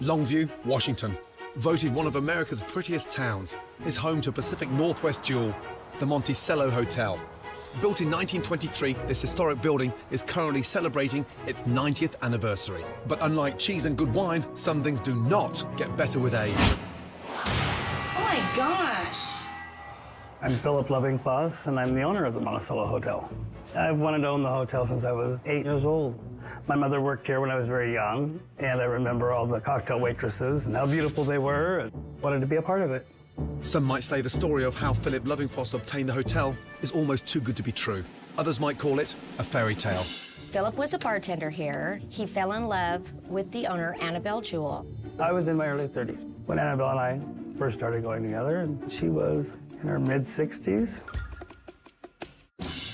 Longview, Washington, voted one of America's prettiest towns, is home to Pacific Northwest jewel, the Monticello Hotel. Built in 1923, this historic building is currently celebrating its 90th anniversary. But unlike cheese and good wine, some things do not get better with age. Oh my gosh! I'm Philip Lovingfoss, and I'm the owner of the Monticello Hotel. I've wanted to own the hotel since I was 8 years old. My mother worked here when I was very young, and I remember all the cocktail waitresses and how beautiful they were, and wanted to be a part of it. Some might say the story of how Philip Lovingfoss obtained the hotel is almost too good to be true. Others might call it a fairy tale. Philip was a bartender here. He fell in love with the owner, Annabelle Jewell. I was in my early 30s when Annabelle and I first started going together, and she was in her mid-60s.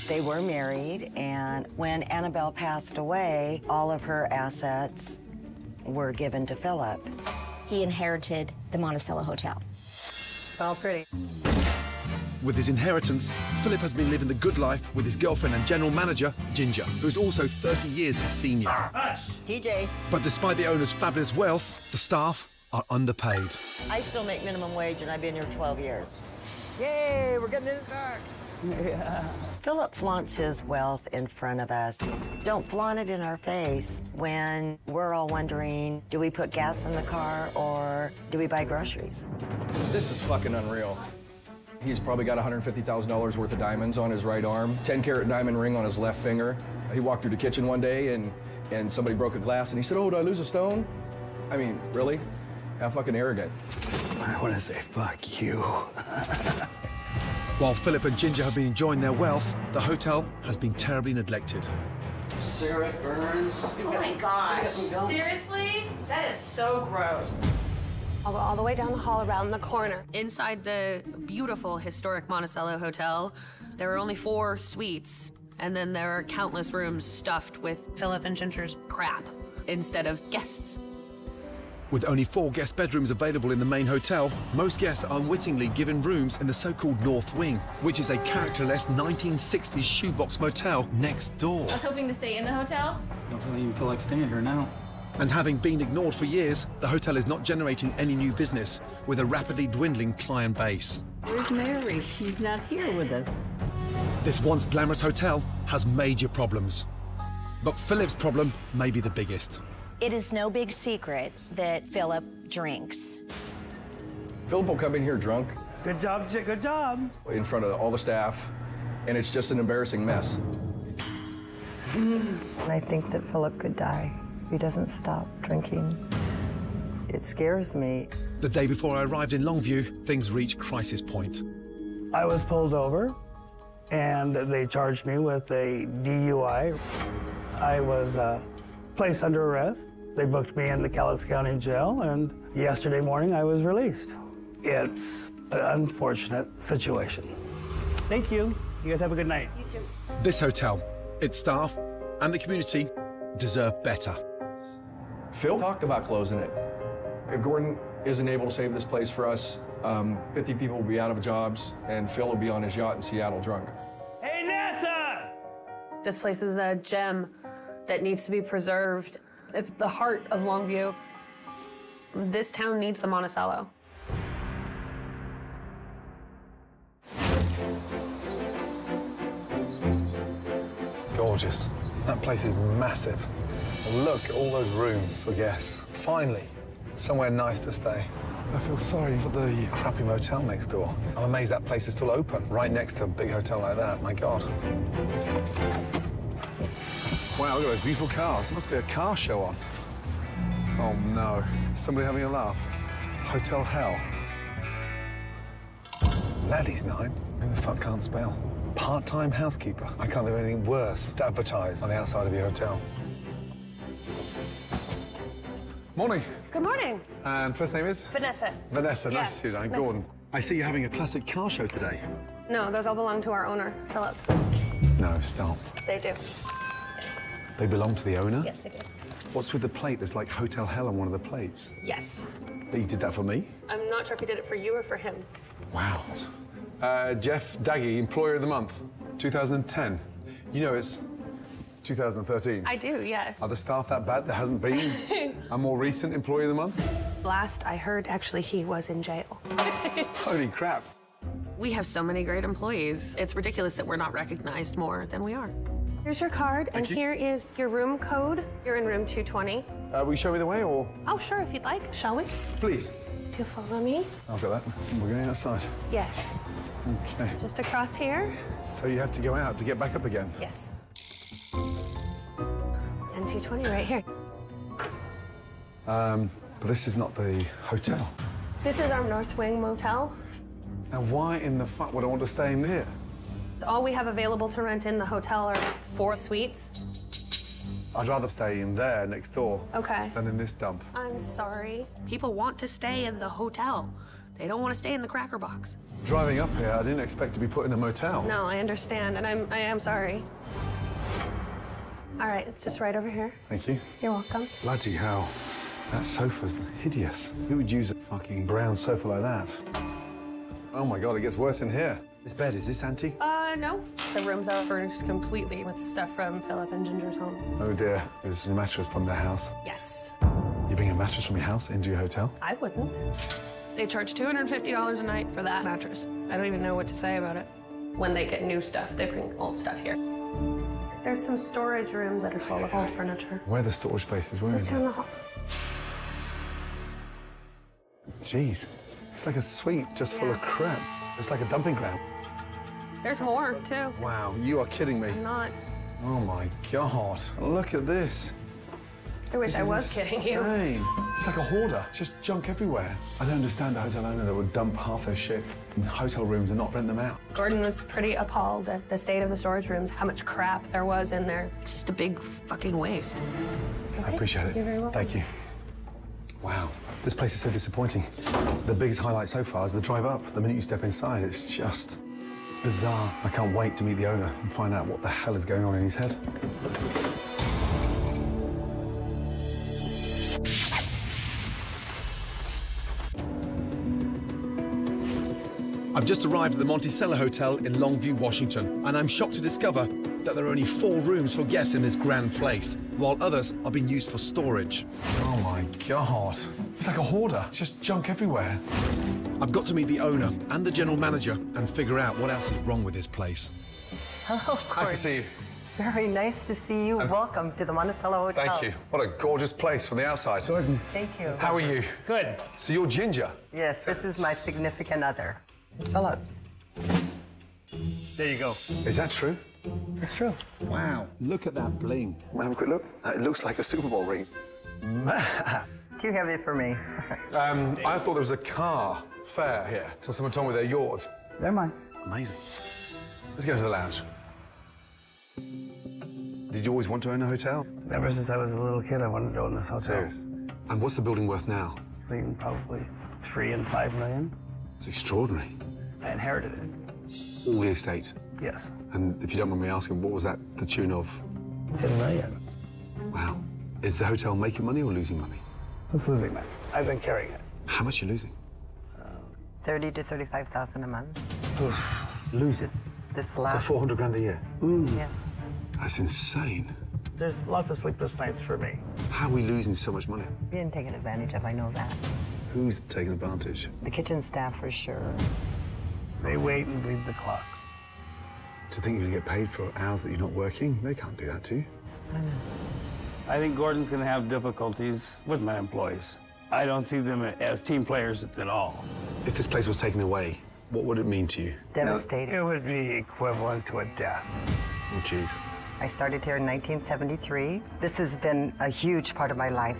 They were married, and when Annabelle passed away, all of her assets were given to Philip. He inherited the Monticello Hotel. It's all pretty. With his inheritance, Philip has been living the good life with his girlfriend and general manager, Ginger, who's also 30 years his senior. DJ. But despite the owner's fabulous wealth, the staff are underpaid. I still make minimum wage, and I've been here 12 years. Yay, we're getting in the dark. Yeah. Philip flaunts his wealth in front of us. Don't flaunt it in our face when we're all wondering, do we put gas in the car or do we buy groceries? This is fucking unreal. He's probably got $150,000 worth of diamonds on his right arm, 10-carat diamond ring on his left finger. He walked through the kitchen one day and somebody broke a glass and he said, oh, did I lose a stone? I mean, really? How fucking arrogant. I want to say, fuck you. While Philip and Ginger have been enjoying their wealth, the hotel has been terribly neglected. Cigarette burns. Oh my gosh, seriously? That is so gross. I'll go all the way down the hall, around the corner. Inside the beautiful historic Monticello Hotel, there are only 4 suites, and then there are countless rooms stuffed with Philip and Ginger's crap instead of guests. With only 4 guest bedrooms available in the main hotel, most guests are unwittingly given rooms in the so-called North Wing, which is a characterless 1960s shoebox motel next door. I was hoping to stay in the hotel. I don't really even feel like staying here now. And having been ignored for years, the hotel is not generating any new business, with a rapidly dwindling client base. Where's Mary? She's not here with us. This once glamorous hotel has major problems. But Philip's problem may be the biggest. It is no big secret that Philip drinks. Philip will come in here drunk. Good job, Chick, good job. In front of all the staff, and it's just an embarrassing mess. I think that Philip could die if he doesn't stop drinking. It scares me. The day before I arrived in Longview, things reached crisis point. I was pulled over, and they charged me with a DUI. I was placed under arrest. They booked me in the Kellis County Jail, and yesterday morning I was released. It's an unfortunate situation. Thank you. You guys have a good night. You too. This hotel, its staff, and the community deserve better. Phil talked about closing it. If Gordon isn't able to save this place for us, 50 people will be out of jobs, and Phil will be on his yacht in Seattle drunk. Hey, NASA! This place is a gem that needs to be preserved. It's the heart of Longview. This town needs the Monticello. Gorgeous. That place is massive. Look at all those rooms for guests. Finally, somewhere nice to stay. I feel sorry for the crappy motel next door. I'm amazed that place is still open, right next to a big hotel like that. My God. Wow, look at those beautiful cars. There must be a car show on. Oh, no. Somebody having a laugh. Hotel Hell. Laddie's 9. Who the fuck can't spell? Part-time housekeeper. I can't think of anything worse to advertise on the outside of your hotel. Morning. Good morning. And first name is? Vanessa. Vanessa, yeah. Nice to see you. I'm Gordon. I see you're having a classic car show today. No, those all belong to our owner, Philip. No, stop. They do. They belong to the owner? Yes, they do. What's with the plate? There's like Hotel Hell on one of the plates. Yes. But you did that for me? I'm not sure if you did it for you or for him. Wow. Jeff Daggy, Employer of the Month, 2010. You know, it's 2013? I do, yes. Are the staff that bad that hasn't been a more recent employee of the month? Last I heard, actually, he was in jail. Holy crap. We have so many great employees. It's ridiculous that we're not recognized more than we are. Here's your card, and here is your room code. You're in room 220. Will you show me the way, or...? Oh, sure, if you'd like. Shall we? Please. If you follow me. I've got that. We're going outside. Yes. Okay. Just across here. So you have to go out to get back up again? Yes. And 220 right here. But this is not the hotel. This is our North Wing Motel. Now, why in the fuck would I want to stay in there? All we have available to rent in the hotel are 4 suites. I'd rather stay in there next door than in this dump. I'm sorry. People want to stay in the hotel. They don't want to stay in the Cracker Box. Driving up here, I didn't expect to be put in a motel. No, I understand, and I am sorry. All right, it's just right over here. Thank you. You're welcome. Bloody hell. That sofa's hideous. Who would use a fucking brown sofa like that? Oh, my God, it gets worse in here. This bed, is this antique? No. The rooms are furnished completely with stuff from Philip and Ginger's home. Oh, dear. Is a mattress from their house? Yes. You bring a mattress from your house into your hotel? I wouldn't. They charge $250 a night for that mattress. I don't even know what to say about it. When they get new stuff, they bring old stuff here. There's some storage rooms that are full of old furniture. Where are the storage spaces? Where is it? Just down the hall. Jeez. It's like a suite just full of crap. It's like a dumping ground. There's more, too. Wow, you are kidding me. I'm not. Oh, my God. Look at this. I wish I was kidding you. It's like a hoarder. It's just junk everywhere. I don't understand a hotel owner that would dump half their shit in hotel rooms and not rent them out. Gordon was pretty appalled at the state of the storage rooms, how much crap there was in there. It's just a big fucking waste. Okay. I appreciate it. You're very welcome. Thank you. Wow, this place is so disappointing. The biggest highlight so far is the drive up. The minute you step inside, it's just bizarre. I can't wait to meet the owner and find out what the hell is going on in his head. I've just arrived at the Monticello Hotel in Longview, Washington, and I'm shocked to discover that there are only 4 rooms for guests in this grand place, while others are being used for storage. Oh my God. It's like a hoarder. It's just junk everywhere. I've got to meet the owner and the general manager and figure out what else is wrong with this place. Hello, Gordon. Nice to see you. Very nice to see you. Welcome to the Monticello Hotel. Thank you. What a gorgeous place from the outside. Gordon. Thank you. How are you? Good. So you're Ginger? Yes, this is my significant other. Hello. There you go. Is that true? It's true. Wow, look at that bling. Have a quick look. It looks like a Super Bowl ring. Too heavy for me. I thought there was a car fair here, so someone told me they're yours. They're mine. Amazing. Let's go to the lounge. Did you always want to own a hotel? Ever since I was a little kid, I wanted to own this hotel. Serious? And what's the building worth now? Between probably $3 and $5 million. It's extraordinary. I inherited it. All the estate? Yes. And if you don't mind me asking, what was that the tune of? $10 million. Wow. Is the hotel making money or losing money? It's losing money. I've been carrying it. How much are you losing? $30,000 to $35,000 a month. Oof. Losing? This last... So $400 grand a year? Mm. Yes. That's insane. There's lots of sleepless nights for me. How are we losing so much money? Being taken advantage of, I know that. Who's taking advantage? The kitchen staff, for sure. They wait and bleed the clock. To think you're going to get paid for hours that you're not working, they can't do that to you. I know. I think Gordon's going to have difficulties with my employees. I don't see them as team players at all. If this place was taken away, what would it mean to you? Devastating. It would be equivalent to a death. Oh, jeez. I started here in 1973. This has been a huge part of my life.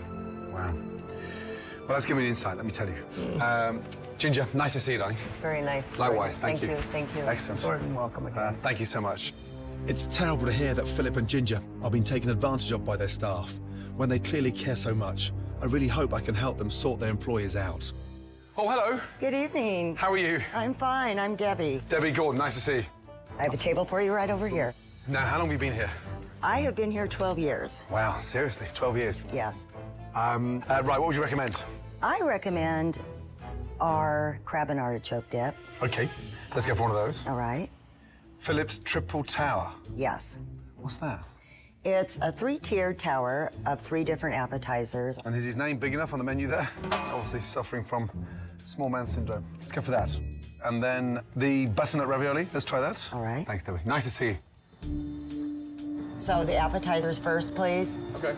Wow. Well, that's giving me an insight, let me tell you. Ginger, nice to see you, darling. Very nice. Likewise, thank you. Thank you. Excellent. Gordon, welcome again. Thank you so much. It's terrible to hear that Philip and Ginger are being taken advantage of by their staff when they clearly care so much. I really hope I can help them sort their employers out. Oh, hello. Good evening. How are you? I'm fine. I'm Debbie. Debbie Gordon, nice to see you. I have a table for you right over here. Now, how long have you been here? I have been here 12 years. Wow, seriously, 12 years? Yes. Right, what would you recommend? I recommend our crab and artichoke dip. Okay, let's go for one of those. All right. Philip's Triple Tower. Yes. What's that? It's a three-tiered tower of three different appetizers. And is his name big enough on the menu there? Obviously suffering from small man syndrome. Let's go for that. And then the butternut ravioli. Let's try that. All right. Thanks, Debbie. Nice to see you. So the appetizers first, please. Okay.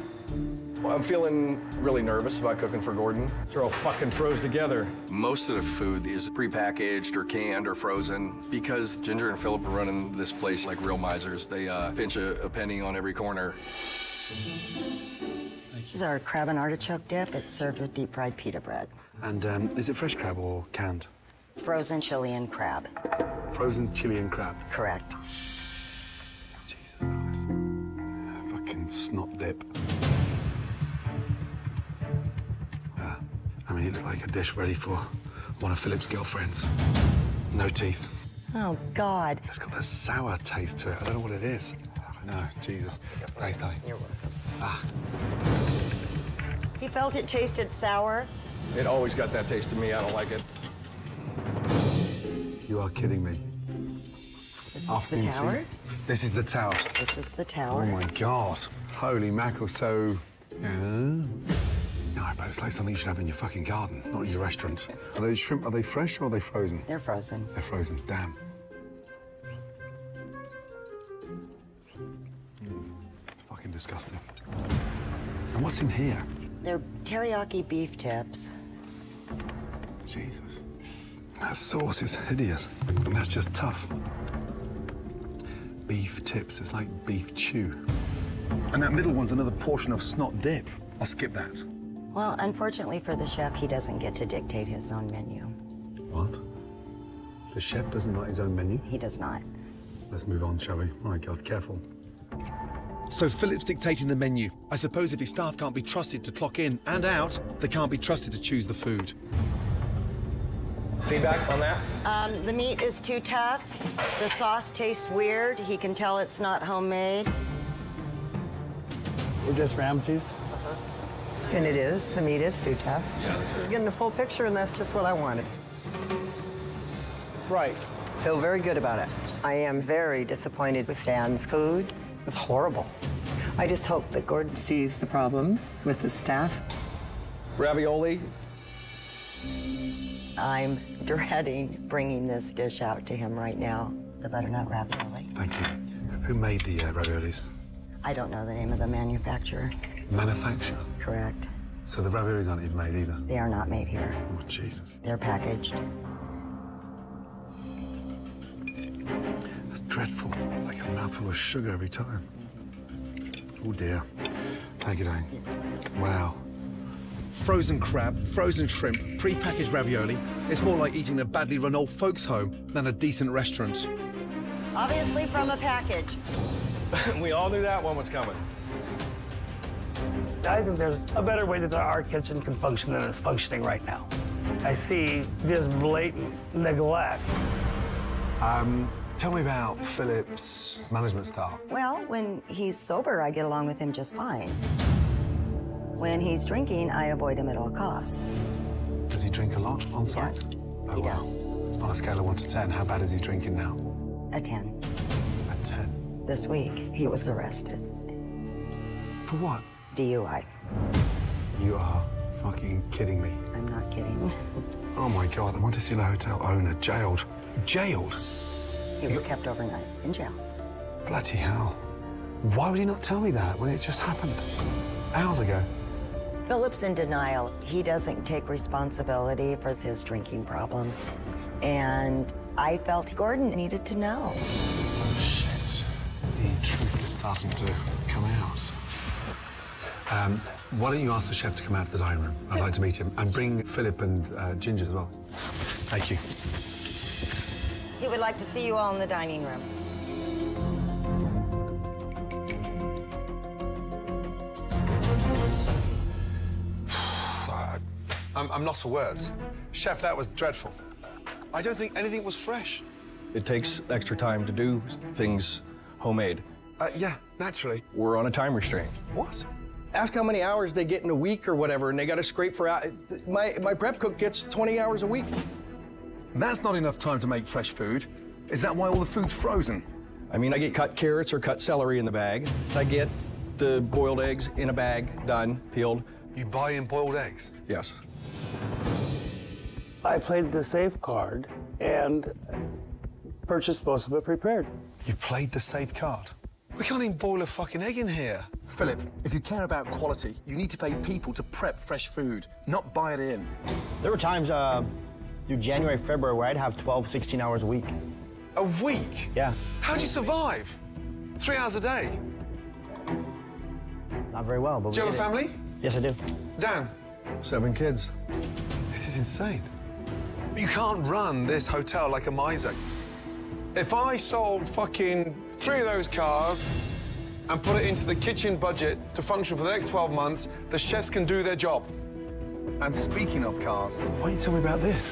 Well, I'm feeling really nervous about cooking for Gordon. They're all fucking froze together. Most of the food is prepackaged or canned or frozen because Ginger and Philip are running this place like real misers. They pinch a penny on every corner. This is our crab and artichoke dip. It's served with deep fried pita bread. And is it fresh crab or canned? Frozen Chilean crab. Frozen Chilean crab? Correct. Jesus Christ. Fucking snot dip. I mean, it's like a dish ready for one of Philip's girlfriends. No teeth. Oh, God. It's got that sour taste to it. I don't know what it is. No, Jesus. Thanks, darling. You're welcome. Ah. He felt it tasted sour. It always got that taste to me. I don't like it. You are kidding me. This is the tower? This is the tower. This is the tower. Oh, my God. Holy mackerel. So... yeah. No, but it's like something you should have in your fucking garden, not in your restaurant. Are those shrimp, are they fresh or are they frozen? They're frozen. They're frozen, damn. Mm. It's fucking disgusting. And what's in here? They're teriyaki beef tips. Jesus. That sauce is hideous. And that's just tough. Beef tips, it's like beef chew. And that middle one's another portion of snot dip. I'll skip that. Well, unfortunately for the chef, he doesn't get to dictate his own menu. What? The chef doesn't write his own menu? He does not. Let's move on, shall we? My God, careful. So Philip's dictating the menu. I suppose if his staff can't be trusted to clock in and out, they can't be trusted to choose the food. Feedback on that? The meat is too tough. The sauce tastes weird. He can tell it's not homemade. Is this Ramsay's? And it is. The meat is too tough. Yeah. He's getting a full picture, and that's just what I wanted. Right. Feel very good about it. I am very disappointed with Dan's food. It's horrible. I just hope that Gordon sees the problems with his staff. Ravioli. I'm dreading bringing this dish out to him right now, the butternut ravioli. Thank you. Who made the raviolis? I don't know the name of the manufacturer. Manufacturer? Correct. So the raviolis aren't even made either? They are not made here. Oh, Jesus. They're packaged. That's dreadful. Like a mouthful of sugar every time. Oh, dear. Thank you, Dane. Yeah. Wow. Frozen crab, frozen shrimp, pre-packaged ravioli. It's more like eating a badly run old folks' home than a decent restaurant. Obviously from a package. We all knew that one was coming. I think there's a better way that our kitchen can function than it's functioning right now. I see just blatant neglect. Tell me about Philip's management style. Well, when he's sober, I get along with him just fine. When he's drinking, I avoid him at all costs. Does he drink a lot on site? Yes, he does. On a scale of 1 to 10, how bad is he drinking now? A 10. A 10? This week, he was arrested. For what? DUI. You are fucking kidding me. I'm not kidding. Oh, my God. The Monticello Hotel owner jailed. Jailed? He was kept overnight in jail. Bloody hell. Why would he not tell me that when it just happened? Hours ago. Philip's in denial. He doesn't take responsibility for his drinking problem. And I felt Gordon needed to know. Oh, shit. The truth is starting to come out. Why don't you ask the chef to come out to the dining room? I'd like to meet him. And bring Philip and Ginger as well. Thank you. He would like to see you all in the dining room. I'm lost for words. Chef, that was dreadful. I don't think anything was fresh. It takes extra time to do things homemade. Yeah, naturally. We're on a time restraint. What? Ask how many hours they get in a week or whatever, and they got to scrape for out. My prep cook gets 20 hours a week. That's not enough time to make fresh food. Is that why all the food's frozen? I mean, I get cut carrots or cut celery in the bag. I get the boiled eggs in a bag, done, peeled. You buy in boiled eggs? Yes. I played the safe card and purchased most of it prepared. You played the safe card? We can't even boil a fucking egg in here. Philip, if you care about quality, you need to pay people to prep fresh food, not buy it in. There were times through January, February, where I'd have 12, 16 hours a week. A week? Yeah. How'd you survive? 3 hours a day? Not very well, but... Do you have a family? Yes, I do. Dan? 7 kids. This is insane. You can't run this hotel like a miser. If I sold fucking 3 of those cars and put it into the kitchen budget to function for the next 12 months, the chefs can do their job. And speaking of cars, why don't you tell me about this?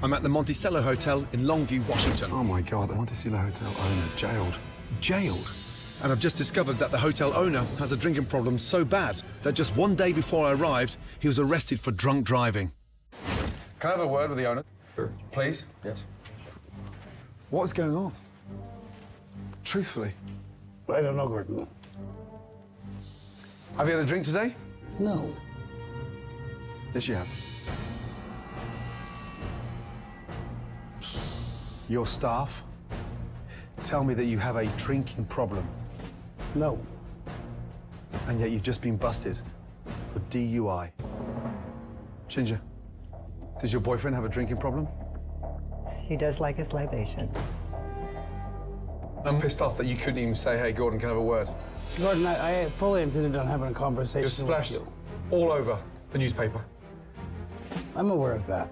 I'm at the Monticello Hotel in Longview, Washington. Oh, my God, the Monticello Hotel owner jailed. Jailed? And I've just discovered that the hotel owner has a drinking problem so bad that just one day before I arrived, he was arrested for drunk driving. Can I have a word with the owner? Sure. Please? Yes. What's going on? Truthfully. I don't know, Gordon. Have you had a drink today? No. Yes, you have. Your staff tell me that you have a drinking problem. No. And yet you've just been busted for DUI. Ginger, does your boyfriend have a drinking problem? He does like his libations. I'm pissed off that you couldn't even say, hey, Gordon, can I have a word? Gordon, I fully intended on having a conversation with you. You're splashed all over the newspaper. I'm aware of that.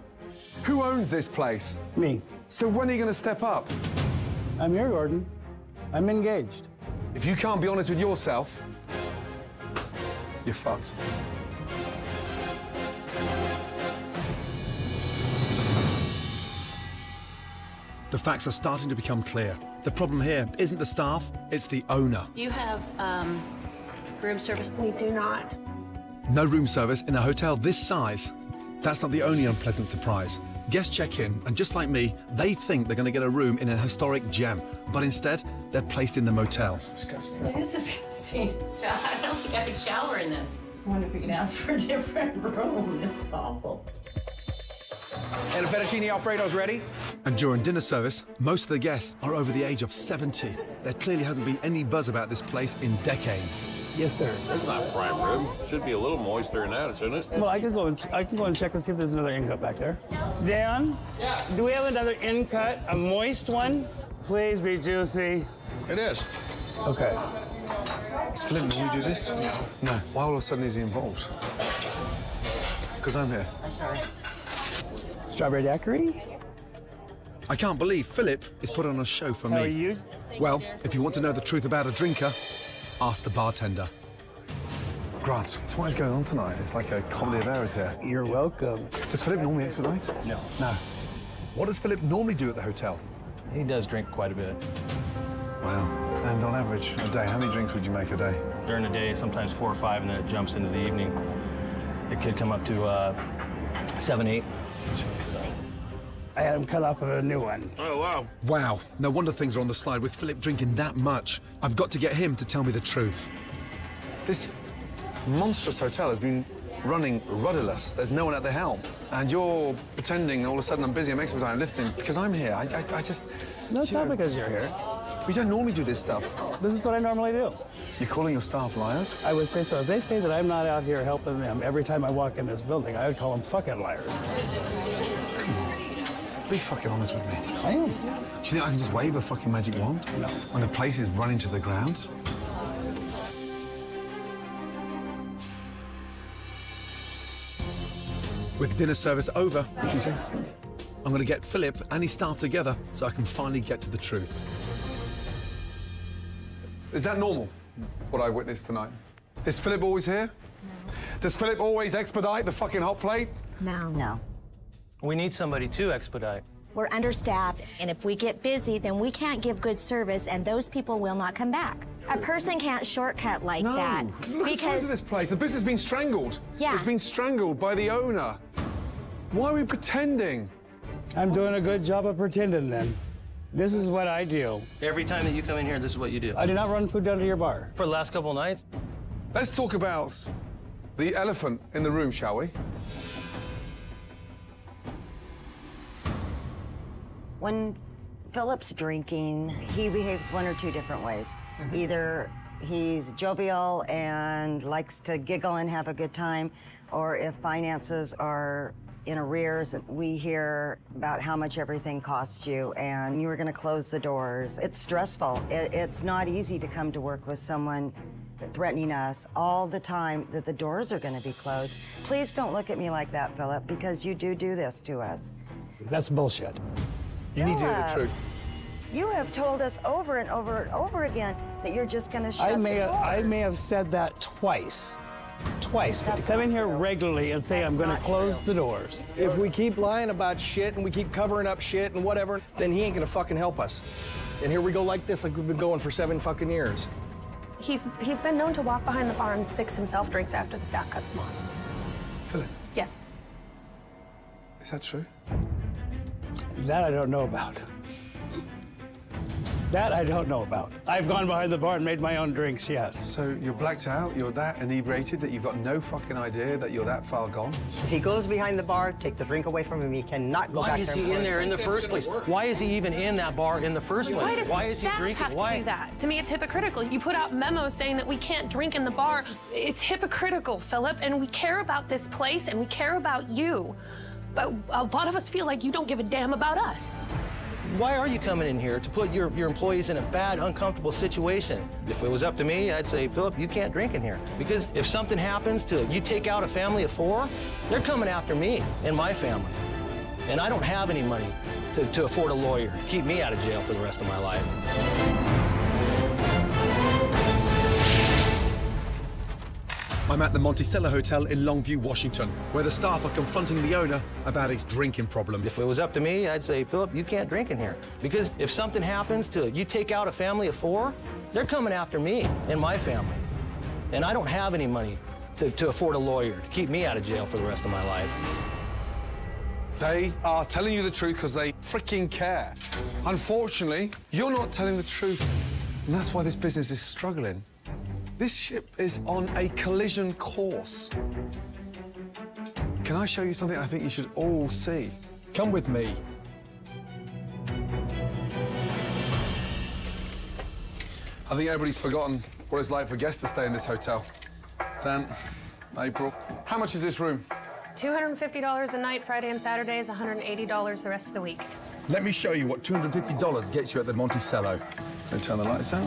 Who owns this place? Me. So when are you going to step up? I'm here, Gordon. I'm engaged. If you can't be honest with yourself, you're fucked. The facts are starting to become clear. The problem here isn't the staff, it's the owner. You have room service? We do not. No room service in a hotel this size. That's not the only unpleasant surprise. Guests check in, and just like me, they think they're going to get a room in a historic gem, but instead, they're placed in the motel. This is disgusting. I don't think I could shower in this. I wonder if we can ask for a different room. This is awful. And the fettuccine Alfredo's ready. And during dinner service, most of the guests are over the age of 70. There clearly hasn't been any buzz about this place in decades. Yes, sir. That's not prime rib. Should be a little moister in that, shouldn't it? Well, I can go and check and see if there's another end cut back there. Dan? Yeah? Do we have another end cut, a moist one? Please be juicy. It is. Okay. Is Flint, will we do this? No. Why all of a sudden is he involved? Because I'm here. I'm sorry. Strawberry daiquiri? I can't believe Philip is put on a show for me. How are you? Well, if you want to know the truth about a drinker, ask the bartender. Grant, that's what is going on tonight. It's like a comedy of errors here. You're welcome. Does Philip normally eat tonight? No. No. What does Philip normally do at the hotel? He does drink quite a bit. Wow. And on average, a day, how many drinks would you make a day? During the day, sometimes 4 or 5, and then it jumps into the evening. It could come up to 7, 8. Jesus. I had him cut off of a new one. Oh, wow. Wow. No wonder things are on the slide with Philip drinking that much. I've got to get him to tell me the truth. This monstrous hotel has been running rudderless. There's no one at the helm. And you're pretending all of a sudden I'm busy, I'm extra time lifting, because I'm here. I just... No, it's not because you're here. We don't normally do this stuff. This is what I normally do. You're calling your staff liars? I would say so. If they say that I'm not out here helping them every time I walk in this building, I would call them fucking liars. Come on. Be fucking honest with me. I am. Do you think I can just wave a fucking magic wand? No. When the place is running to the ground? With dinner service over, what do you say? I'm going to get Philip and his staff together so I can finally get to the truth. Is that normal, what I witnessed tonight? Is Philip always here? No. Does Philip always expedite the fucking hot plate? No. No. We need somebody to expedite. We're understaffed, and if we get busy, then we can't give good service, and those people will not come back. A person can't shortcut like that. No, look at the size of this place. The business has been strangled. Yeah. It's been strangled by the owner. Why are we pretending? I'm doing a good job of pretending then. This is what I do. Every time that you come in here, this is what you do. I do not run food down to your bar. For the last couple of nights. Let's talk about the elephant in the room, shall we? When Philip's drinking, he behaves one or two different ways. Either he's jovial and likes to giggle and have a good time, or if finances are in arrears, we hear about how much everything cost you and you were going to close the doors. It's stressful. It's not easy to come to work with someone threatening us all the time that the doors are going to be closed. Please don't look at me like that, Philip, because you do this to us. That's bullshit. You need to hear the truth. You have told us over and over and over again that you're just going to shut the door. I may have said that twice. Twice, but to come in here regularly and say I'm going to close the doors. If we keep lying about shit and we keep covering up shit and whatever, then he ain't going to fucking help us. And here we go like this, like we've been going for 7 fucking years. He's been known to walk behind the bar and fix himself drinks after the staff cuts him off. Philip? Yes. Is that true? That I don't know about. That I don't know about. I've gone behind the bar and made my own drinks, yes. So you're blacked out, you're that inebriated that you've got no fucking idea that you're that far gone? If he goes behind the bar, take the drink away from him, he cannot go back there. Why is he in there in the first place? Why is he even in that bar in the first place? Why does the staff have to do that? To me, it's hypocritical. You put out memos saying that we can't drink in the bar. It's hypocritical, Philip, and we care about this place and we care about you. But a lot of us feel like you don't give a damn about us. Why are you coming in here to put your employees in a bad, uncomfortable situation? If it was up to me, I'd say, Philip, you can't drink in here. Because if something happens to you take out a family of 4, they're coming after me and my family. And I don't have any money to afford a lawyer to keep me out of jail for the rest of my life. I'm at the Monticello Hotel in Longview, Washington, where the staff are confronting the owner about his drinking problem. If it was up to me, I'd say, Philip, you can't drink in here. Because if something happens to you take out a family of 4, they're coming after me and my family. And I don't have any money to afford a lawyer to keep me out of jail for the rest of my life. They are telling you the truth because they freaking care. Unfortunately, you're not telling the truth. And that's why this business is struggling. This ship is on a collision course. Can I show you something I think you should all see? Come with me. I think everybody's forgotten what it's like for guests to stay in this hotel. Dan, April, how much is this room? $250 a night, Friday and Saturdays, $180 the rest of the week. Let me show you what $250 gets you at the Monticello. Can I turn the lights out?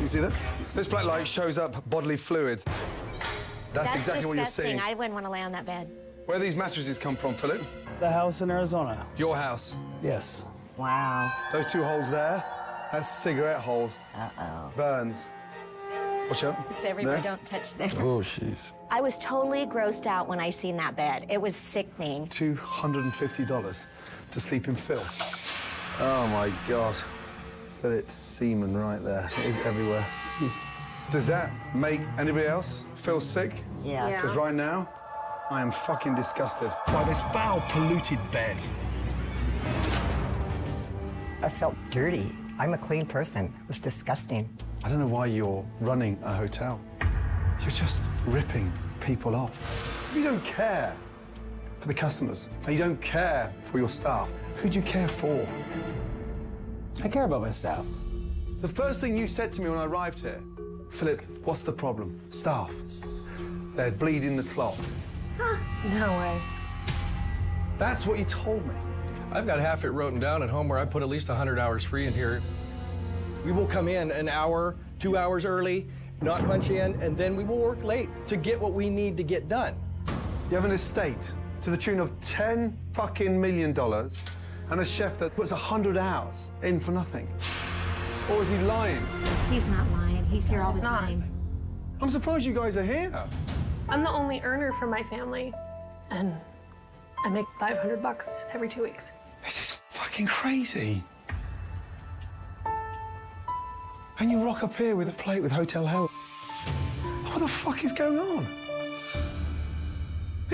You see that? This black light shows up bodily fluids. That's exactly what you're seeing. I wouldn't want to lay on that bed. Where do these mattresses come from, Philip? The house in Arizona. Your house? Yes. Wow. Those 2 holes there, that's cigarette holes. Uh-oh. Burns. Watch out. It's everywhere. Don't touch there. Oh, jeez. I was totally grossed out when I seen that bed. It was sickening. $250 to sleep in filth. Oh, my God. It's semen right there. It is everywhere. Does that make anybody else feel sick? Yeah. Because right now, I am fucking disgusted by this foul, polluted bed. I felt dirty. I'm a clean person. It was disgusting. I don't know why you're running a hotel. You're just ripping people off. You don't care for the customers, and you don't care for your staff. Who do you care for? I care about my staff. The first thing you said to me when I arrived here, Philip, what's the problem? Staff. They're bleeding the cloth. Huh? No way. That's what you told me. I've got half it written down at home where I put at least 100 hours free in here. We will come in an hour, 2 hours early, not punch in, and then we will work late to get what we need to get done. You have an estate to the tune of $10 fucking million. And a chef that puts 100 hours in for nothing. Or is he lying? He's not lying. He's here all the time. I'm surprised you guys are here. I'm the only earner for my family, and I make 500 bucks every 2 weeks. This is fucking crazy. And you rock up here with a plate with Hotel Hell. What the fuck is going on?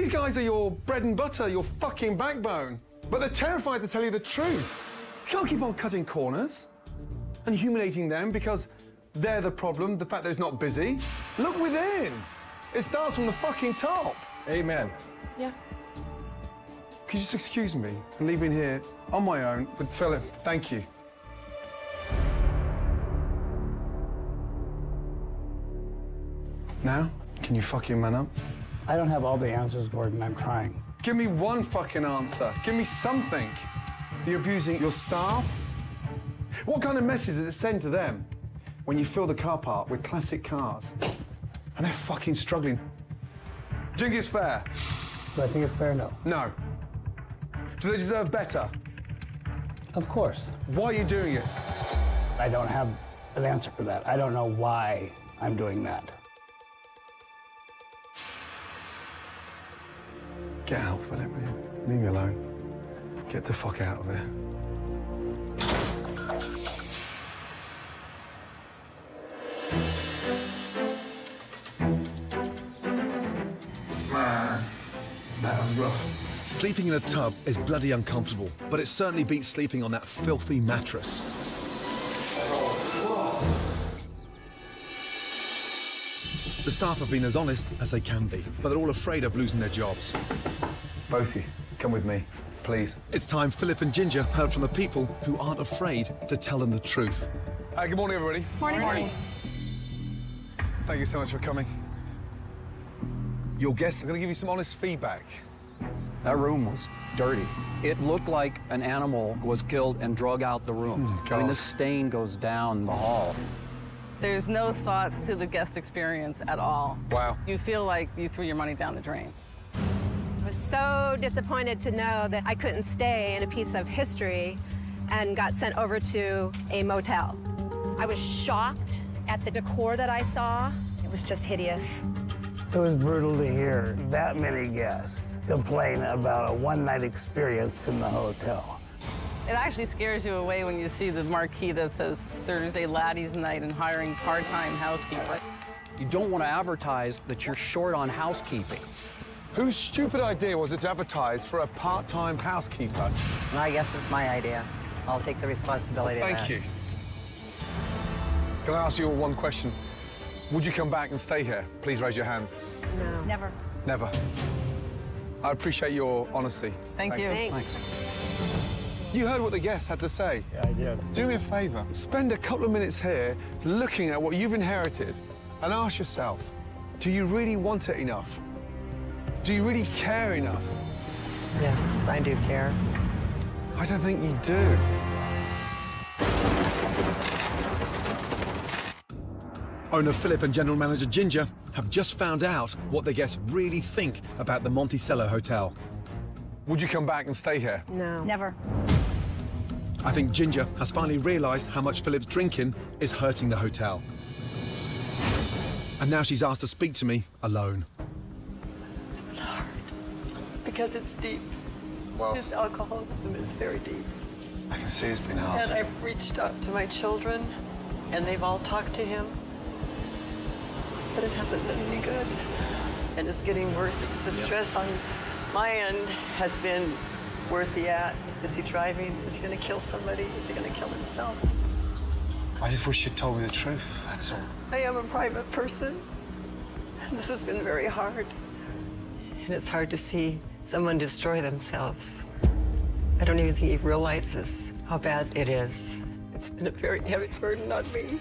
These guys are your bread and butter, your fucking backbone. But they're terrified to tell you the truth. You can't keep on cutting corners and humiliating them because they're the problem, the fact that it's not busy. Look within. It starts from the fucking top. Amen. Yeah. Could you just excuse me and leave me in here on my own with Philip? Thank you. Now, can you fucking man up? I don't have all the answers, Gordon. I'm trying. Give me one fucking answer. Give me something. You're abusing your staff? What kind of message does it send to them when you fill the car park with classic cars and they're fucking struggling? Do you think it's fair? Do I think it's fair? No. No. Do they deserve better? Of course. Why are you doing it? I don't have an answer for that. I don't know why I'm doing that. Get out, Philip, will you? Leave me alone. Get the fuck out of here. Man, that was rough. Sleeping in a tub is bloody uncomfortable, but it certainly beats sleeping on that filthy mattress. Oh, the staff have been as honest as they can be, but they're all afraid of losing their jobs. Both of you, come with me, please. It's time Philip and Ginger heard from the people who aren't afraid to tell them the truth. Good morning, everybody. Morning. Morning. Thank you so much for coming. Your guests are going to give you some honest feedback. That room was dirty. It looked like an animal was killed and drug out the room. I mean, the stain goes down the hall. There's no thought to the guest experience at all. Wow. You feel like you threw your money down the drain. I was so disappointed to know that I couldn't stay in a piece of history and got sent over to a motel. I was shocked at the decor that I saw. It was just hideous. It was brutal to hear that many guests complain about a one-night experience in the hotel. It actually scares you away when you see the marquee that says Thursday Laddies Night and hiring part-time housekeeper. You don't want to advertise that you're short on housekeeping. Whose stupid idea was it to advertise for a part-time housekeeper? Well, I guess it's my idea. I'll take the responsibility of that. Thank you. Can I ask you all one question? Would you come back and stay here? Please raise your hands. No. Never. Never. I appreciate your honesty. Thank you. Thanks. You heard what the guests had to say. Yeah, I did. Do me a favor. Spend a couple of minutes here looking at what you've inherited and ask yourself, do you really want it enough? Do you really care enough? Yes, I do care. I don't think you do. Owner Philip and General Manager Ginger have just found out what the guests really think about the Monticello Hotel. Would you come back and stay here? No. Never. I think Ginger has finally realised how much Philip's drinking is hurting the hotel. And now she's asked to speak to me alone. Because it's deep. Well, his alcoholism is very deep. I can see it's been hard. And I've reached out to my children, and they've all talked to him. But it hasn't been any good. And it's getting worse. The stress on my end has been, where's he at? Is he driving? Is he going to kill somebody? Is he going to kill himself? I just wish you'd told me the truth, that's all. I am a private person, and this has been very hard. And it's hard to see someone destroy themselves. I don't even think he realizes how bad it is. It's been a very heavy burden on me.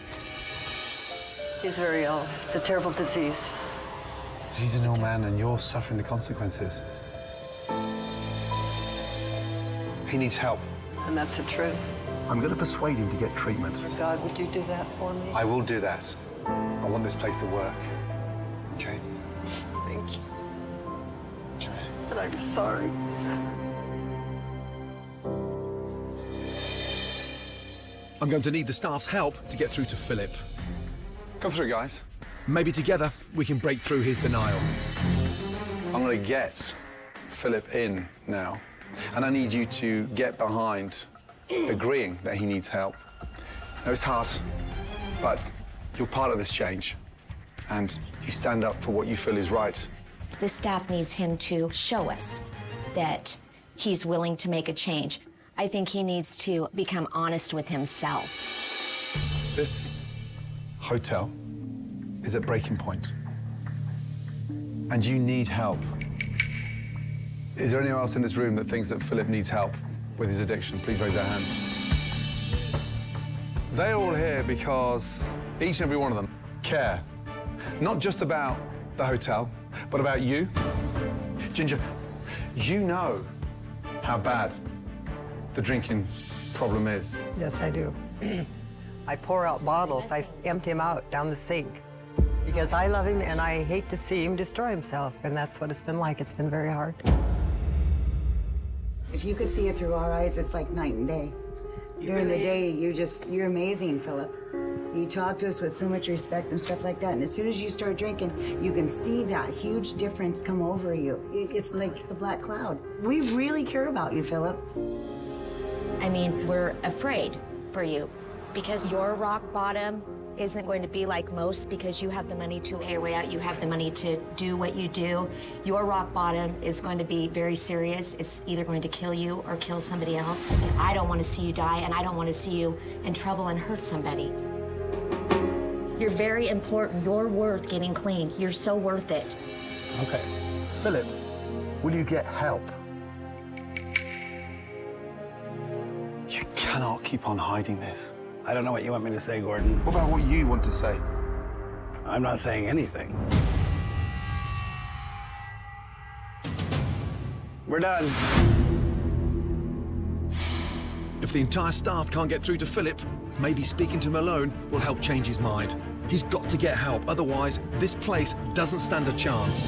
He's very ill. It's a terrible disease. He's an ill man, and you're suffering the consequences. He needs help. And that's the truth. I'm going to persuade him to get treatment. Oh God, would you do that for me? I will do that. I want this place to work. Okay? Thank you. But I'm sorry. I'm going to need the staff's help to get through to Philip. Come through, guys. Maybe together we can break through his denial. I'm going to get Philip in now. And I need you to get behind agreeing that he needs help. Now, it's hard, but you're part of this change. And you stand up for what you feel is right. The staff needs him to show us that he's willing to make a change. I think he needs to become honest with himself. This hotel is at breaking point, and you need help. Is there anyone else in this room that thinks that Philip needs help with his addiction? Please raise their hand. They're all here because each and every one of them care, not just about the hotel, but about you. Ginger, you know how bad the drinking problem is. Yes, I do. I pour out bottles, I empty them out down the sink, because I love him and I hate to see him destroy himself, and that's what it's been like. It's been very hard. If you could see it through our eyes, it's like night and day. During the day, you're amazing, Philip. You talk to us with so much respect and stuff like that, and as soon as you start drinking, you can see that huge difference come over you. It's like a black cloud. We really care about you, Philip. I mean, we're afraid for you, because your rock bottom isn't going to be like most, because you have the money to pay your way out, you have the money to do what you do. Your rock bottom is going to be very serious. It's either going to kill you or kill somebody else. And I don't want to see you die, and I don't want to see you in trouble and hurt somebody. You're very important. You're worth getting clean. You're so worth it. Okay. Philip, will you get help? You cannot keep on hiding this. I don't know what you want me to say, Gordon. What about what you want to say? I'm not saying anything. We're done. If the entire staff can't get through to Philip, maybe speaking to him alone will help change his mind. He's got to get help, otherwise this place doesn't stand a chance.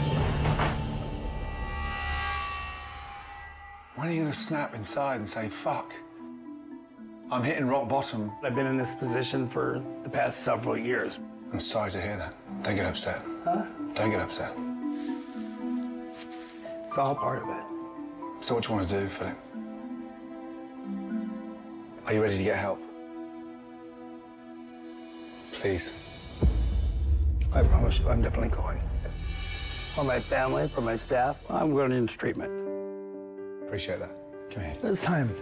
When are you gonna snap inside and say, fuck? I'm hitting rock bottom. I've been in this position for the past several years. I'm sorry to hear that. Don't get upset. Huh? Don't get upset. It's all part of it. So what do you want to do, Philip? Are you ready to get help? Please. I promise you, I'm definitely going. For my family, for my staff, I'm going into treatment. Appreciate that. Come here. It's time.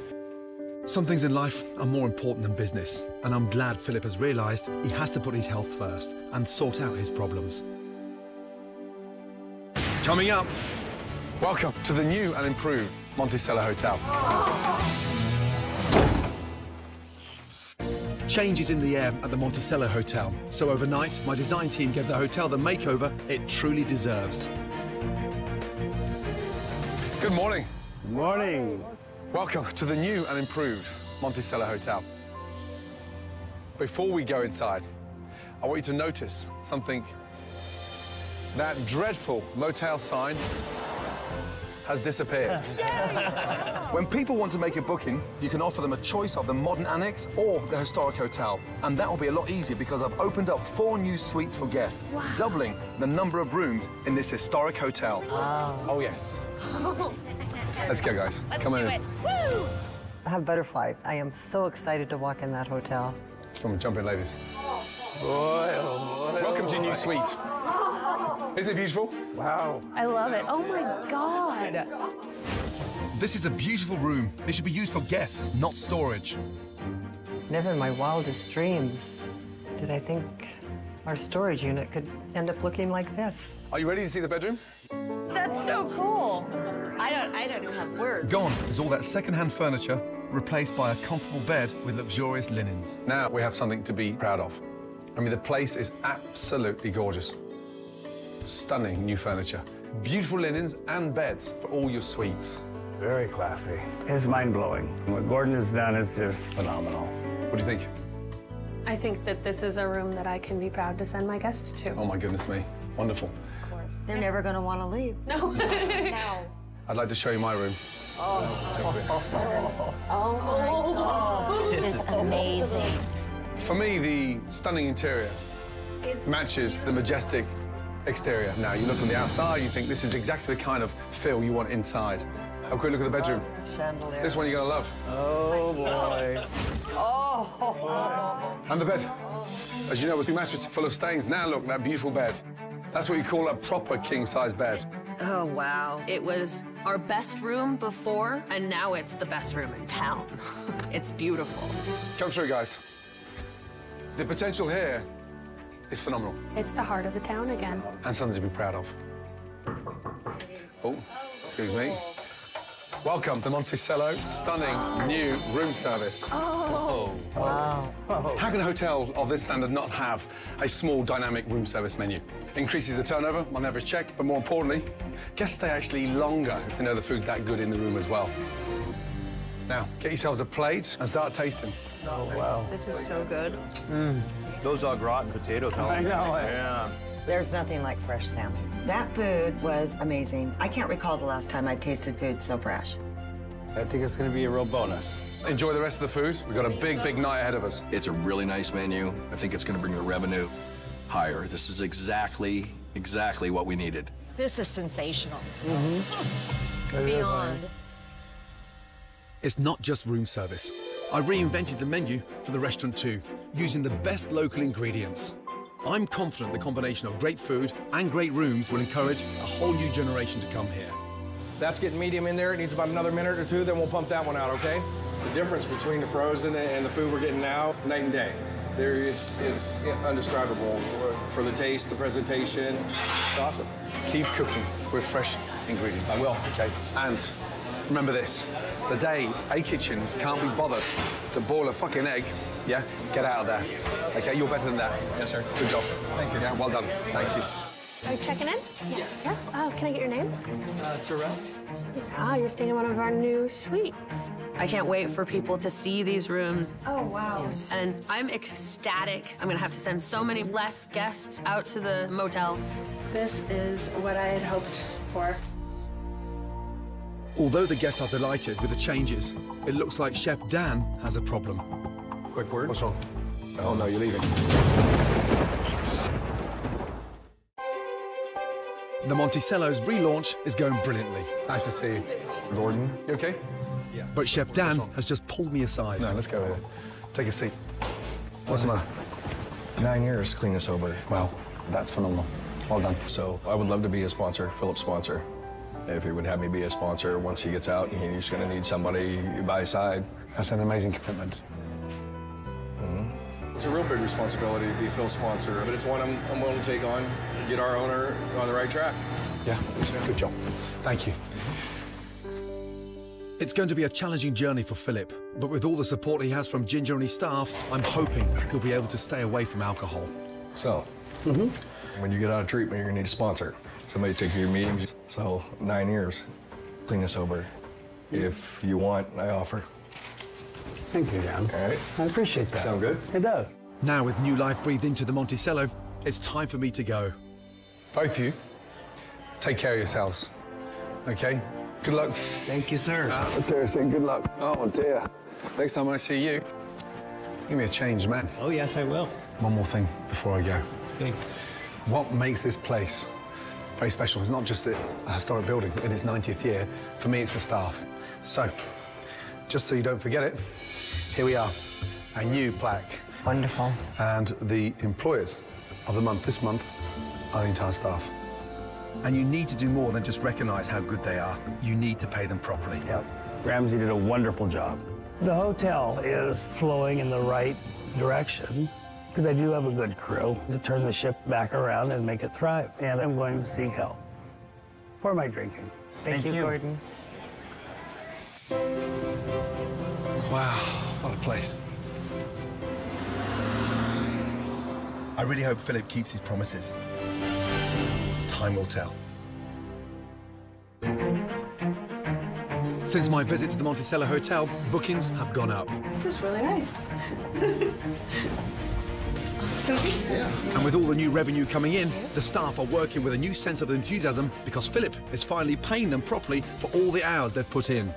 Some things in life are more important than business, and I'm glad Philip has realised he has to put his health first and sort out his problems. Coming up, welcome to the new and improved Monticello Hotel. Change is in the air at the Monticello Hotel, so overnight my design team gave the hotel the makeover it truly deserves. Good morning. Good morning. Welcome to the new and improved Monticello Hotel. Before we go inside, I want you to notice something. That dreadful motel sign has disappeared. When people want to make a booking, you can offer them a choice of the modern annex or the historic hotel. And that will be a lot easier because I've opened up 4 new suites for guests, wow, doubling the number of rooms in this historic hotel. Wow. Oh, yes. Let's go, guys. Let's come on in. Woo! I have butterflies. I am so excited to walk in that hotel. Come on, jump in, ladies. Oh, oh, boy. Welcome to your new suite. Oh. Isn't it beautiful? Wow. I love it. Oh, my God. This is a beautiful room. It should be used for guests, not storage. Never in my wildest dreams did I think our storage unit could end up looking like this. Are you ready to see the bedroom? That's so cool. I don't have words. Gone is all that second-hand furniture replaced by a comfortable bed with luxurious linens. Now we have something to be proud of. I mean, the place is absolutely gorgeous. Stunning new furniture, beautiful linens and beds for all your suites. Very classy. It's mind-blowing. What Gordon has done is just phenomenal. What do you think? I think that this is a room that I can be proud to send my guests to. Oh, my goodness me. Wonderful. They're never going to want to leave. No. No. I'd like to show you my room. Oh my God. It is amazing. For me, the stunning interior matches the majestic exterior. Now, you look on the outside, you think this is exactly the kind of feel you want inside. Have a quick look at the bedroom. Oh, the chandelier. This one you're going to love. Oh, boy. Oh. And the bed. As you know, with the mattress full of stains. Now, look, that beautiful bed. That's what you call a proper king-size bed. Oh, wow. It was our best room before, and now it's the best room in town. It's beautiful. Come through, guys. The potential here is phenomenal. It's the heart of the town again. And something to be proud of. Oh, excuse me. Welcome to Monticello. Stunning new room service. Oh, wow. How can a hotel of this standard not have a small dynamic room service menu? Increases the turnover on average check, but more importantly, guests stay actually longer if they know the food's that good in the room as well. Now, get yourselves a plate and start tasting. Oh, wow. This is so good. Mm. Those are rotten potatoes. I know it. Yeah. There's nothing like fresh salmon. That food was amazing. I can't recall the last time I tasted food so fresh. I think it's going to be a real bonus. Enjoy the rest of the food. We've got a big, big night ahead of us. It's a really nice menu. I think it's going to bring the revenue higher. This is exactly what we needed. This is sensational. Mm-hmm. Beyond. It's not just room service. I reinvented the menu for the restaurant too, using the best local ingredients. I'm confident the combination of great food and great rooms will encourage a whole new generation to come here. That's getting medium in there. It needs about another minute or two, then we'll pump that one out, okay? The difference between the frozen and the food we're getting now, night and day. It's indescribable for the taste, the presentation. It's awesome. Keep cooking with fresh ingredients. I will. Okay. And remember this, the day a kitchen can't be bothered to boil a fucking egg, yeah, get out of there. Okay, you're better than that. Yes, sir. Good job. Thank you. Yeah, well done. Thank you. Are you checking in? Yes. Yeah. Oh, can I get your name? Sorrel. Ah, you're staying in one of our new suites. I can't wait for people to see these rooms. Oh, wow. And I'm ecstatic. I'm going to have to send so many less guests out to the motel. This is what I had hoped for. Although the guests are delighted with the changes, it looks like Chef Dan has a problem. Quick word. What's wrong? Oh, no, you're leaving. The Monticello's relaunch is going brilliantly. Nice to see you. Gordon, you okay? Yeah. But Chef Dan has just pulled me aside. No, let's go over there. Take a seat. What's the matter? 9 years clean and sober. Wow, that's phenomenal. Well done. So I would love to be a sponsor, Philip's sponsor. If he would have me be a sponsor, once he gets out, he's going to need somebody by his side. That's an amazing commitment. It's a real big responsibility to be a Phil sponsor, but it's one I'm willing to take on, get our owner on the right track. Yeah, good job. Thank you. It's going to be a challenging journey for Philip, but with all the support he has from Ginger and his staff, I'm hoping he'll be able to stay away from alcohol. So, when you get out of treatment, you're going to need a sponsor. Somebody to take your meetings. So, 9 years, clean and sober. If you want, I offer. Thank you, Dan. All right. I appreciate that. Sound good? It does. Now, with new life breathed into the Monticello, it's time for me to go. Both of you, take care of yourselves, OK? Good luck. Thank you, sir. Seriously, good luck. Oh, dear. Next time I see you, give me a change, man. Oh, yes, I will. One more thing before I go. Okay. What makes this place very special is not just it's a historic building in its 90th year. For me, it's the staff. So, just so you don't forget it, here we are, a new plaque. Wonderful. And the employers of the month this month are the entire staff. And you need to do more than just recognize how good they are. You need to pay them properly. Yep. Ramsay did a wonderful job. The hotel is flowing in the right direction because I do have a good crew to turn the ship back around and make it thrive. And I'm going to seek help for my drinking. Thank you, Gordon. Wow, what a place. I really hope Philip keeps his promises. Time will tell. Since my visit to the Monticello Hotel, bookings have gone up. This is really nice. And with all the new revenue coming in, the staff are working with a new sense of enthusiasm because Philip is finally paying them properly for all the hours they've put in.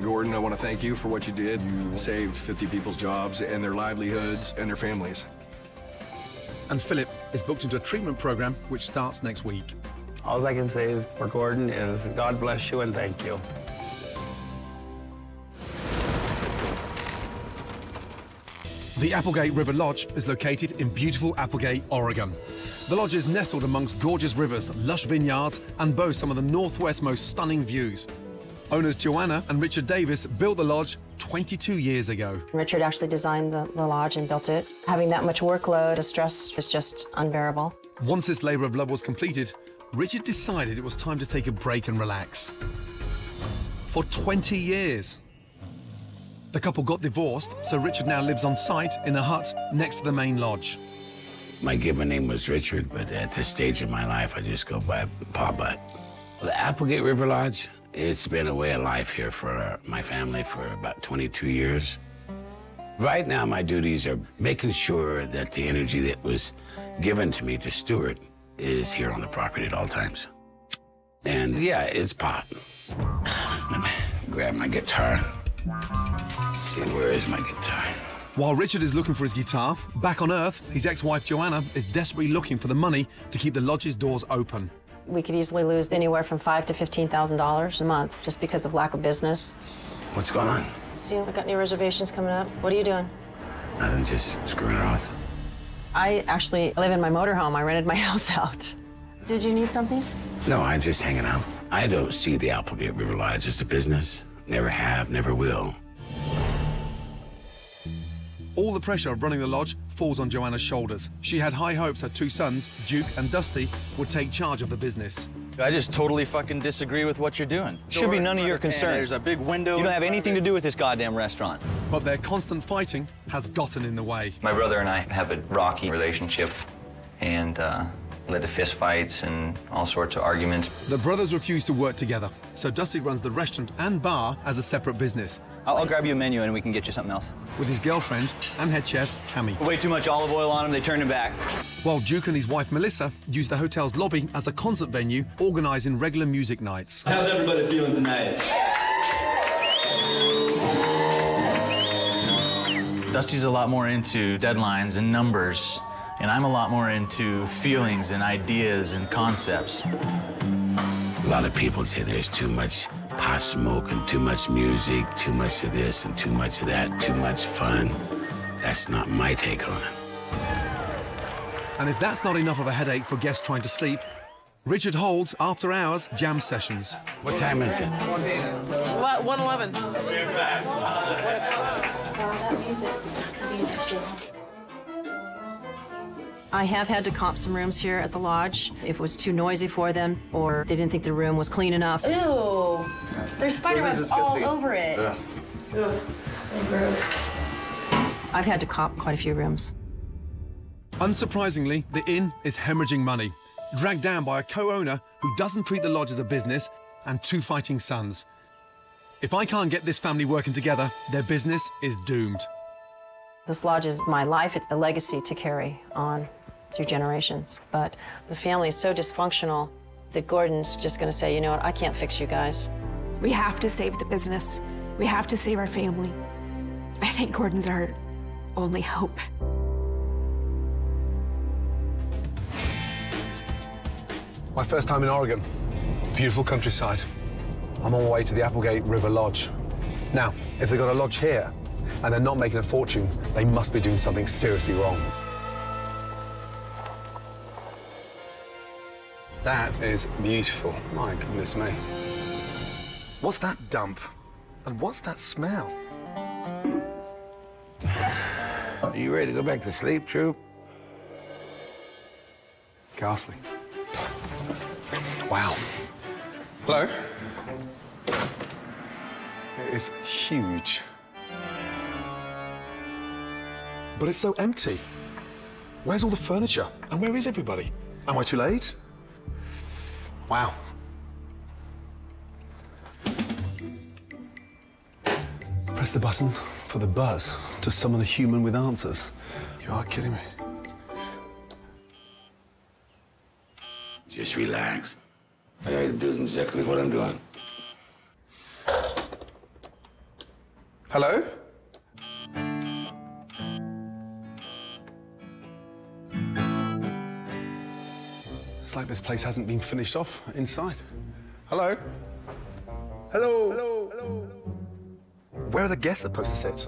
Gordon, I want to thank you for what you did. You saved 50 people's jobs and their livelihoods and their families. And Philip is booked into a treatment program which starts next week. All I can say is for Gordon is God bless you and thank you. The Applegate River Lodge is located in beautiful Applegate, Oregon. The lodge is nestled amongst gorgeous rivers, lush vineyards, and boasts some of the Northwest's most stunning views. Owners Joanna and Richard Davis built the lodge 22 years ago. Richard actually designed the lodge and built it. Having that much workload, the stress was just unbearable. Once this labor of love was completed, Richard decided it was time to take a break and relax. For 20 years. The couple got divorced, so Richard now lives on site in a hut next to the main lodge. My given name was Richard, but at this stage of my life, I just go by Papa. The Applegate River Lodge, it's been a way of life here for my family for about 22 years. Right now, my duties are making sure that the energy that was given to me to steward is here on the property at all times. And yeah, it's Pop. Let me grab my guitar. Let's see, where is my guitar? While Richard is looking for his guitar, back on Earth, his ex-wife Joanna is desperately looking for the money to keep the lodge's doors open. We could easily lose anywhere from $5,000 to $15,000 a month just because of lack of business. What's going on? See, I got new reservations coming up. What are you doing? I'm just screwing around. I actually live in my motorhome. I rented my house out. Did you need something? No, I'm just hanging out. I don't see the Applegate River Lodge as a business. Never have, never will. All the pressure of running the lodge falls on Joanna's shoulders. She had high hopes her two sons, Duke and Dusty, would take charge of the business. I just totally fucking disagree with what you're doing. Should be none of your concern. There's a big window. You don't have anything to do with this goddamn restaurant. But their constant fighting has gotten in the way. My brother and I have a rocky relationship and led to fist fights and all sorts of arguments. The brothers refuse to work together, so Dusty runs the restaurant and bar as a separate business. I'll grab you a menu and we can get you something else. With his girlfriend and head chef, Cammy. Way too much olive oil on him, they turned him back. While Duke and his wife, Melissa, use the hotel's lobby as a concert venue, organizing regular music nights. How's everybody feeling tonight? Dusty's a lot more into deadlines and numbers, and I'm a lot more into feelings and ideas and concepts. A lot of people say there's too much pot smoke and too much music, too much of this and too much of that, too much fun. That's not my take on it. And if that's not enough of a headache for guests trying to sleep, Richard holds after-hours jam sessions. What time is it? 1:11. I have had to comp some rooms here at the lodge if it was too noisy for them or they didn't think the room was clean enough. Ew, there's spiderwebs all over it. Ugh. Ugh, so gross. I've had to comp quite a few rooms. Unsurprisingly, the inn is hemorrhaging money, dragged down by a co-owner who doesn't treat the lodge as a business and two fighting sons. If I can't get this family working together, their business is doomed. This lodge is my life. It's a legacy to carry on through generations. But the family is so dysfunctional that Gordon's just going to say, you know what, I can't fix you guys. We have to save the business. We have to save our family. I think Gordon's our only hope. My first time in Oregon. Beautiful countryside. I'm on my way to the Applegate River Lodge. Now, if they've got a lodge here, and they're not making a fortune, they must be doing something seriously wrong. That is beautiful. My goodness me. What's that dump? And what's that smell? Are you ready to go back to sleep, Troop? Ghastly. Wow. Hello? It is huge. But it's so empty. Where's all the furniture? And where is everybody? Am I too late? Wow. Press the button for the buzz to summon a human with answers. You are kidding me. Just relax. I gotta do exactly what I'm doing. Hello? It's like this place hasn't been finished off inside. Hello? Hello? Hello? Hello? Where are the guests supposed to sit?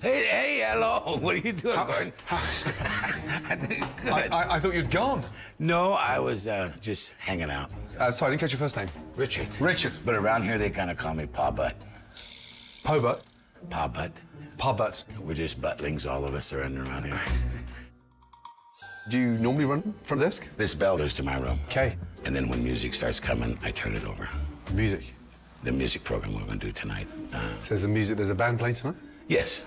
Hey, hey, hello. What are you doing, Gordon? I thought you'd gone. No, I was just hanging out. Sorry, I didn't catch your first name. Richard. Richard. But around here, they kind of call me Pa Butt. Po Butt? Pa Butt. Pa Butt. We're just buttlings, all of us are running around here. Do you normally run front desk? This bell goes to my room. Okay. And then when music starts coming, I turn it over. Music? The music program we're going to do tonight. So there's a band playing tonight? Yes.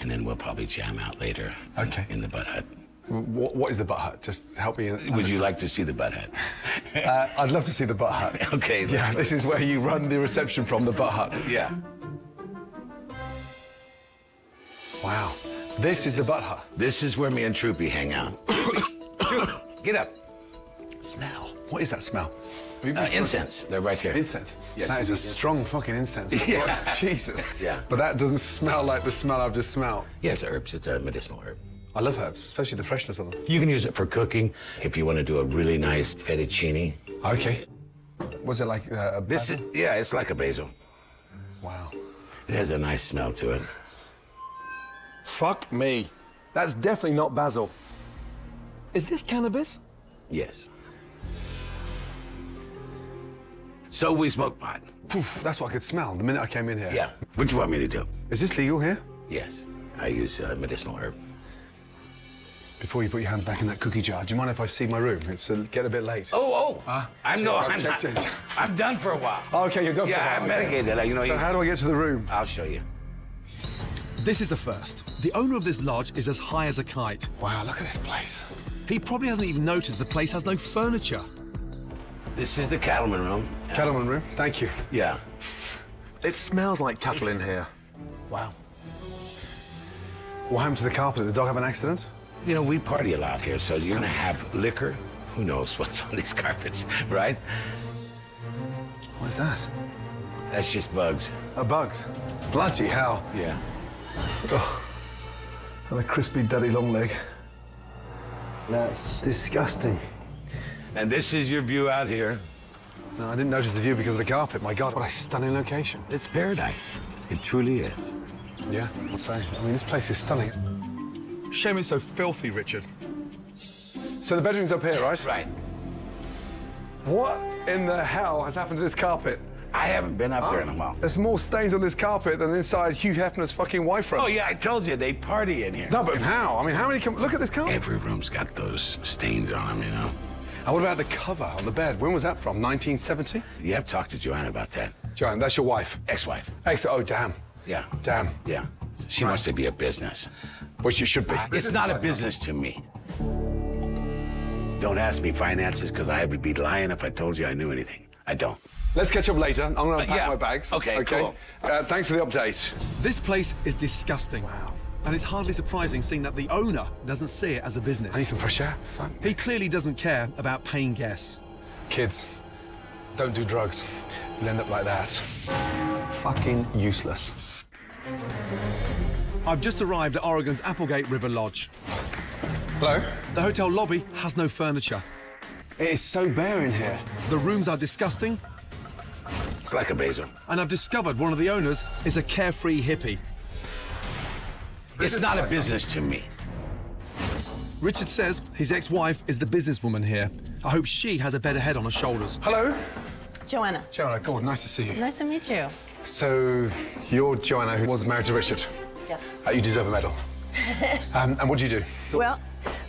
And then we'll probably jam out later. Okay. In the Butt Hut. What is the Butt Hut? Just help me. Would you like to see the Butt Hut? I'd love to see the Butt Hut. Okay. Yeah, this is where you run the reception from, the Butt Hut. Yeah. Wow. This is the Butt Hut. This is where me and Troopy hang out. Troop, get up. Smell. What is that smell? Incense. They're right here. Incense. Yes. That is a strong fucking incense. Yeah. Jesus. Yeah. But that doesn't smell like the smell I've just smelled. Yeah, it's herbs. It's a medicinal herb. I love herbs, especially the freshness of them. You can use it for cooking if you want to do a really nice fettuccine. Okay. Was it like a basil? Yeah, it's like a basil. Wow. It has a nice smell to it. Fuck me. That's definitely not basil. Is this cannabis? Yes. So we smoke pot. Poof, that's what I could smell the minute I came in here. Yeah. What do you want me to do? Is this legal here? Yes. I use medicinal herb. Before you put your hands back in that cookie jar, do you mind if I see my room? It's getting a bit late. I'm done for a while. Oh, okay, you're done for a while. Yeah, I'm medicated. Like, you know, so how do I get to the room? I'll show you. This is a first. The owner of this lodge is as high as a kite. Wow, look at this place. He probably hasn't even noticed the place has no furniture. This is the cattleman room. Cattleman room? Thank you. Yeah. It smells like cattle in here. Wow. What happened to the carpet? Did the dog have an accident? You know, we party a lot here, so you're gonna have liquor. Who knows what's on these carpets, right? What's that? That's just bugs. Oh, bugs? Bloody hell. Yeah. Oh, and a crispy, dirty long leg. That's disgusting. And this is your view out here. No, I didn't notice the view because of the carpet. My God, what a stunning location. It's paradise. It truly is. Yeah, I'll say. I mean, this place is stunning. Shame it's so filthy, Richard. So the bedroom's up here, right? Right. What in the hell has happened to this carpet? I haven't been up there in a while. There's more stains on this carpet than inside Hugh Hefner's fucking wife runs. Oh, yeah, I told you, they party in here. No, but how? I mean, how many can... Look at this carpet. Every room's got those stains on them, you know? And what about the cover on the bed? When was that from, 1970? You have talked to Joanna about that. Joanna, that's your wife? Ex-wife. Oh, damn. Yeah. Damn. Yeah. She wants to be a business. Which it should be. It's not a business to me. Don't ask me finances, because I would be lying if I told you I knew anything. I don't. Let's catch up later. I'm going to unpack my bags. Okay, cool. Thanks for the update. This place is disgusting. Wow. And it's hardly surprising seeing that the owner doesn't see it as a business. I need some fresh air. He clearly doesn't care about paying guests. Kids, don't do drugs. You'll end up like that. Fucking useless. I've just arrived at Oregon's Applegate River Lodge. Hello? The hotel lobby has no furniture. It is so bare in here. The rooms are disgusting. It's like a basil. And I've discovered one of the owners is a carefree hippie. It's not a business to me. Richard says his ex-wife is the businesswoman here. I hope she has a better head on her shoulders. Hello. Joanna. Joanna, Gordon, nice to see you. Nice to meet you. So, you're Joanna, who was married to Richard? Yes. You deserve a medal. And what do you do? Well,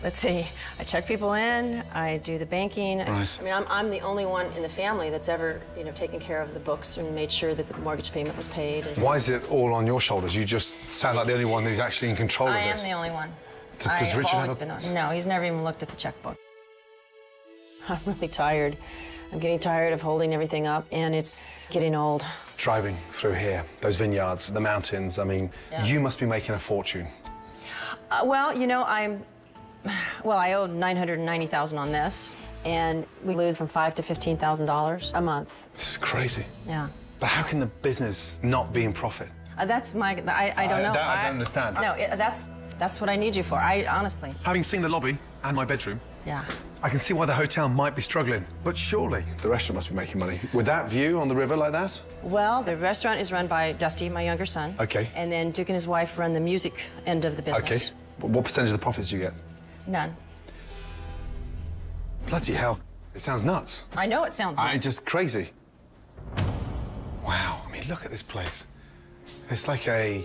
let's see. I check people in. I do the banking. Right. I mean, I'm the only one in the family that's ever, you know, taken care of the books and made sure that the mortgage payment was paid. And... Why is it all on your shoulders? You just sound like the only one who's actually in control of this. I am the only one. Does Richard have a... No, he's never even looked at the checkbook. I'm really tired. I'm getting tired of holding everything up, and it's getting old. Driving through here, those vineyards, the mountains, I mean, you must be making a fortune. Well, you know, I owe $990,000 on this, and we lose from $5,000 to $15,000 a month. This is crazy. Yeah. But how can the business not be in profit? I don't know. I don't understand. No, that's what I need you for, honestly. Having seen the lobby and my bedroom, I can see why the hotel might be struggling, but surely the restaurant must be making money. With that view on the river like that? Well, the restaurant is run by Dusty, my younger son. Okay. And then Duke and his wife run the music end of the business. Okay. What percentage of the profits do you get? None. Bloody hell. It sounds nuts. I know it sounds nuts. It's just crazy. Wow. I mean, look at this place. It's like a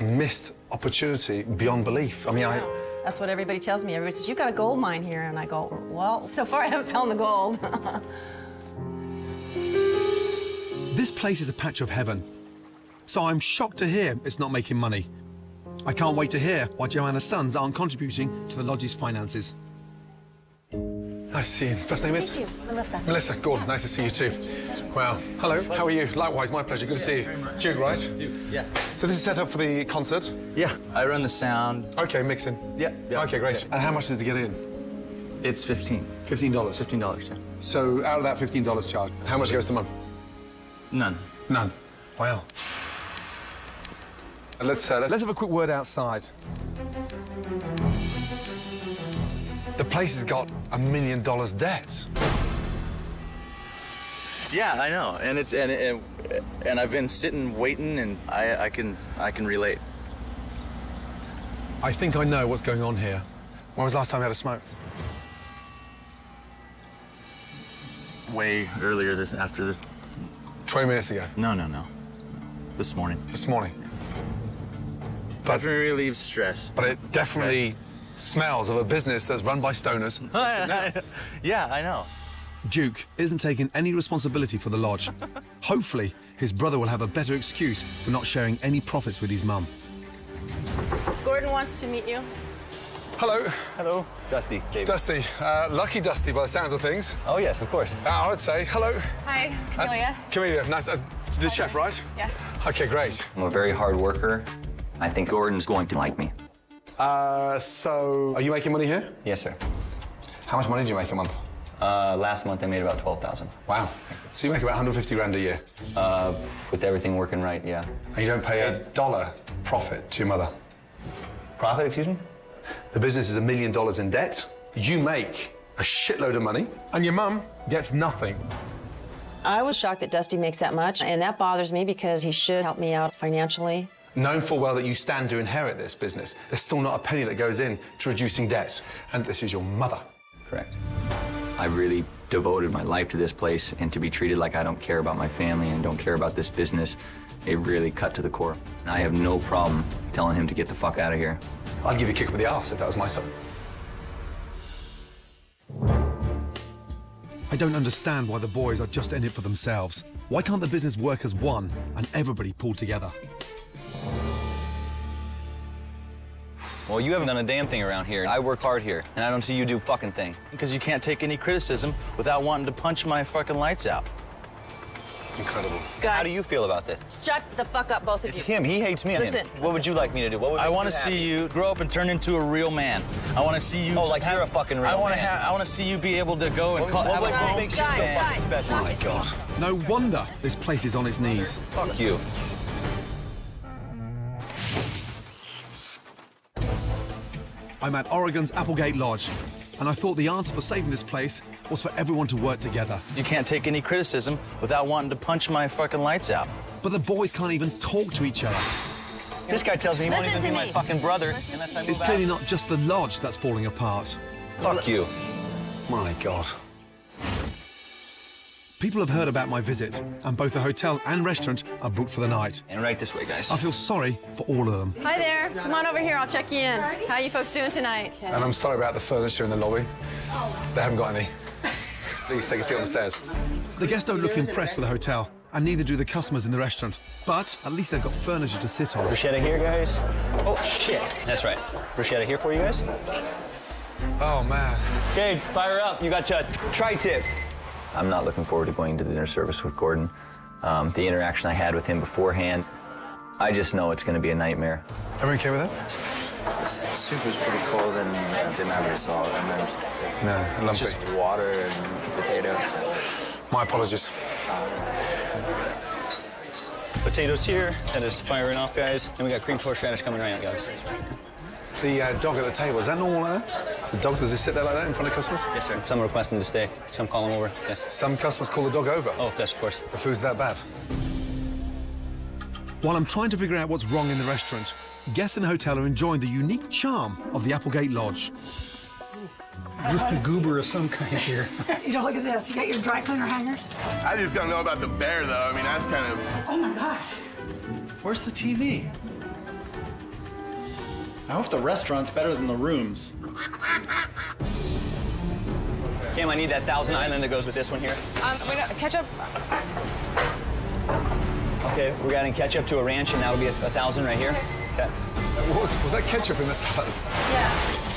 missed opportunity beyond belief. I mean, I... That's what everybody tells me. Everybody says, you've got a gold mine here. And I go, well, so far I haven't found the gold. This place is a patch of heaven. So I'm shocked to hear it's not making money. I can't wait to hear why Joanna's sons aren't contributing to the lodge's finances. Nice to see you. First name is? Melissa. Melissa, Gordon, nice to see you too. Wow. Hello, how are you? Likewise, my pleasure. Good to see you. Duke, right? Duke, yeah. So this is set up for the concert? Yeah, I run the sound. OK, mixing. Yeah. OK, great. And how much does it get in? It's $15. $15? $15, yeah. So out of that $15 charge, how much goes to Mum? None. None. Wow. And let's have a quick word outside. The place has got $1 million debt. Yeah, I know, and it's and I've been sitting waiting, and I can relate. I think I know what's going on here. When was the last time you had a smoke? Way earlier this after the. 20 minutes ago. No. This morning. This morning. Yeah. Definitely relieves stress. But it definitely. Right. Smells of a business that's run by stoners. Yeah, I know. Duke isn't taking any responsibility for the lodge. Hopefully, his brother will have a better excuse for not sharing any profits with his mum. Gordon wants to meet you. Hello. Hello. Dusty Davis. Dusty. Lucky Dusty by the sounds of things. Oh, yes, of course. I would say. Hello. Hi, Camilia. Camilia, nice. The chef, right? Yes. OK, great. I'm a very hard worker. I think Gordon's going to like me. So... Are you making money here? Yes, sir. How much money did you make a month? Last month I made about $12,000. Wow. So you make about 150 grand a year? With everything working right, yeah. And you don't pay $1 profit to your mother? Profit, excuse me? The business is $1 million in debt. You make a shitload of money, and your mum gets nothing. I was shocked that Dusty makes that much, and that bothers me because he should help me out financially. Knowing full well that you stand to inherit this business, there's still not a penny that goes in to reducing debt. And this is your mother. Correct. I really devoted my life to this place, and to be treated like I don't care about my family and don't care about this business, it really cut to the core. And I have no problem telling him to get the fuck out of here. I'd give you a kick with the ass if that was my son. I don't understand why the boys are just in it for themselves. Why can't the business work as one and everybody pull together? Well, you haven't done a damn thing around here. I work hard here, and I don't see you do fucking thing. Because you can't take any criticism without wanting to punch my fucking lights out. Incredible. Guys, how do you feel about this? Shut the fuck up, both of you. It's him. He hates me. Listen. What would you like me to do? What would I want to see you grow up and turn into a real man. I want to see you. Oh, like you're a fucking real man. I want to see you be able to go and call. Guys. Oh my God. No wonder this place is on its knees. Fuck you. I'm at Oregon's Applegate Lodge, and I thought the answer for saving this place was for everyone to work together. You can't take any criticism without wanting to punch my fucking lights out. But the boys can't even talk to each other. This guy tells me he won't even be my fucking brother unless I move out. It's clearly not just the lodge that's falling apart. Fuck you. My God. People have heard about my visit, and both the hotel and restaurant are booked for the night. And right this way, guys. I feel sorry for all of them. Hi there. Come on over here. I'll check you in. How you folks doing tonight? And I'm sorry about the furniture in the lobby. They haven't got any. Please take a seat on the stairs. The guests don't look impressed with the hotel, and neither do the customers in the restaurant. But at least they've got furniture to sit on. Bruschetta here, guys. Oh, shit. That's right. Bruschetta here for you guys. Oh, man. Okay, fire up. You got your tri-tip. I'm not looking forward to going to the dinner service with Gordon. The interaction I had with him beforehand, I just know it's going to be a nightmare. Are we okay with that? The soup was pretty cold and didn't have any salt. And then it's just water and potatoes. My apologies. Potatoes here. That is firing off, guys. And we got creamed horseradish coming right out, guys. The dog at the table, is that normal? The dog, does he sit there like that in front of customers? Yes, sir. Some request him to stay. Some call him over, yes. Some customers call the dog over? Oh, yes, of course. The food's that bad? While I'm trying to figure out what's wrong in the restaurant, guests in the hotel are enjoying the unique charm of the Applegate Lodge. With the goober of some kind here. You know, look at this. You got your dry cleaner hangers? I just don't know about the bear, though. I mean, that's kind of... Oh, my gosh. Where's the TV? I hope the restaurant's better than the rooms. Kim, I need that Thousand Island that goes with this one here. Ketchup. Okay, we're adding ketchup to a ranch, and that'll be $1,000 right here. Okay. Was that ketchup in the salad? Yeah.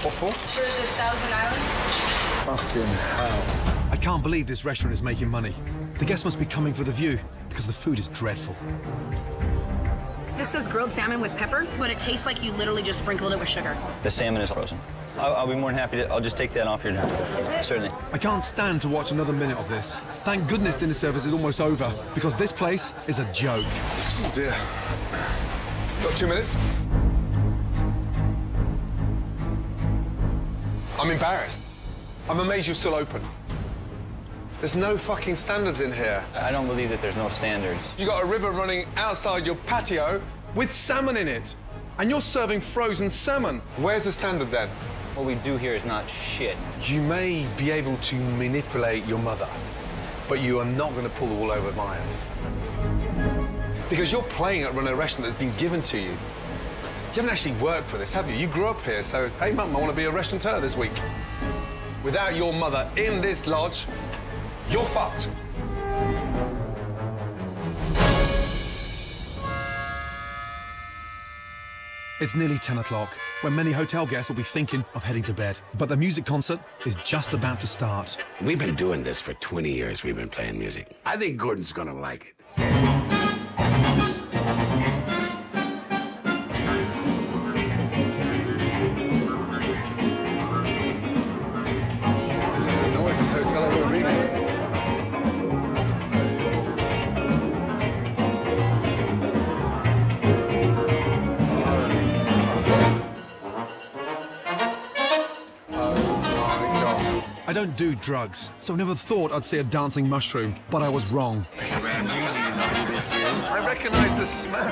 What for? For the Thousand Island. Fucking hell. I can't believe this restaurant is making money. The guests must be coming for the view, because the food is dreadful. This is grilled salmon with pepper, but it tastes like you literally just sprinkled it with sugar. The salmon is frozen. I'll be more than happy to... I'll just take that off your dinner. Is it? Certainly. I can't stand to watch another minute of this. Thank goodness dinner service is almost over, because this place is a joke. Oh, dear. Got 2 minutes? I'm embarrassed. I'm amazed you're still open. There's no fucking standards in here. I don't believe that there's no standards. You got a river running outside your patio with salmon in it, and you're serving frozen salmon. Where's the standard then? What we do here is not shit. You may be able to manipulate your mother, but you are not going to pull the wool over my eyes. Because you're playing at running a restaurant that's been given to you. You haven't actually worked for this, have you? You grew up here, so, hey, Mum, I want to be a restaurateur this week. Without your mother in this lodge, you're fucked. It's nearly 10 o'clock, when many hotel guests will be thinking of heading to bed. But the music concert is just about to start. We've been doing this for 20 years. We've been playing music. I think Gordon's going to like it. I don't do drugs, so I never thought I'd see a dancing mushroom, but I was wrong. I recognize the smell.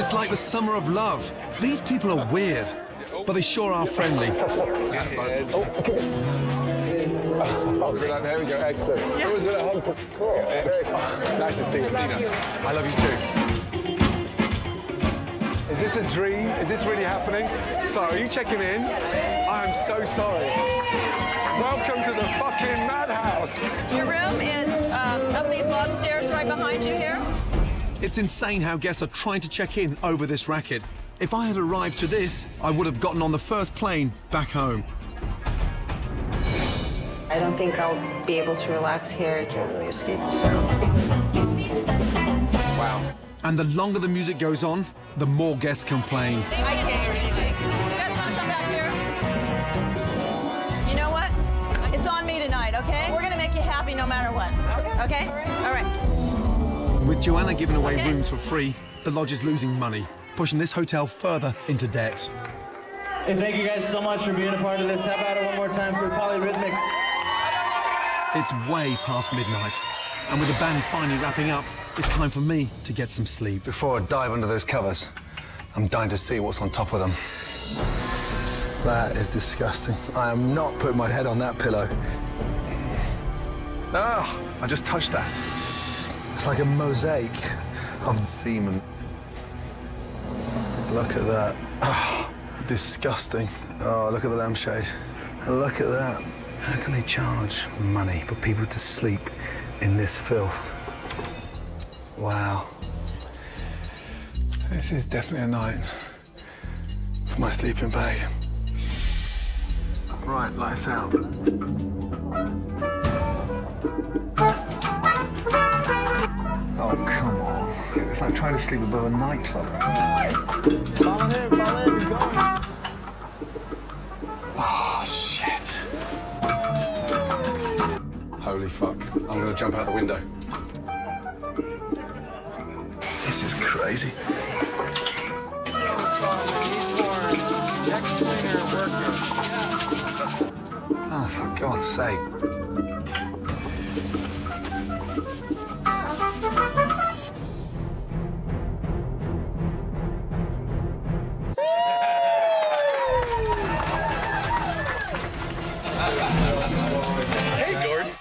It's like the summer of love. These people are weird, but they sure are friendly. Oh, there we go, excellent. Yeah. Always gonna hug. Cool. Nice to see you, Nina. I love you too. Is this a dream? Is this really happening? Sorry, are you checking in? I am so sorry. Welcome to the fucking madhouse. Your room is up these log stairs right behind you here. It's insane how guests are trying to check in over this racket. If I had arrived to this, I would have gotten on the first plane back home. I don't think I'll be able to relax here. I can't really escape the sound. Wow. And the longer the music goes on, the more guests complain. I can't hear anything. You guys want to come back here? You know what? It's on me tonight, okay? We're going to make you happy no matter what. Okay? All right. With Joanna giving away rooms for free, the lodge is losing money, pushing this hotel further into debt. Hey, thank you guys so much for being a part of this. How about it one more time for Polyrhythmics? It's way past midnight, and with the band finally wrapping up, it's time for me to get some sleep. Before I dive under those covers, I'm dying to see what's on top of them. That is disgusting. I am not putting my head on that pillow. Oh, I just touched that. It's like a mosaic of semen. Look at that. Oh, disgusting. Oh, look at the lampshade. Look at that. How can they charge money for people to sleep in this filth? Wow. This is definitely a night for my sleeping bag. Right, lights out. Oh, come on. It's like trying to sleep above a nightclub. Follow him, follow him, go on. Oh, shit. Holy fuck. I'm gonna jump out the window. This is crazy. Oh, for God's sake. Hey, Gordon.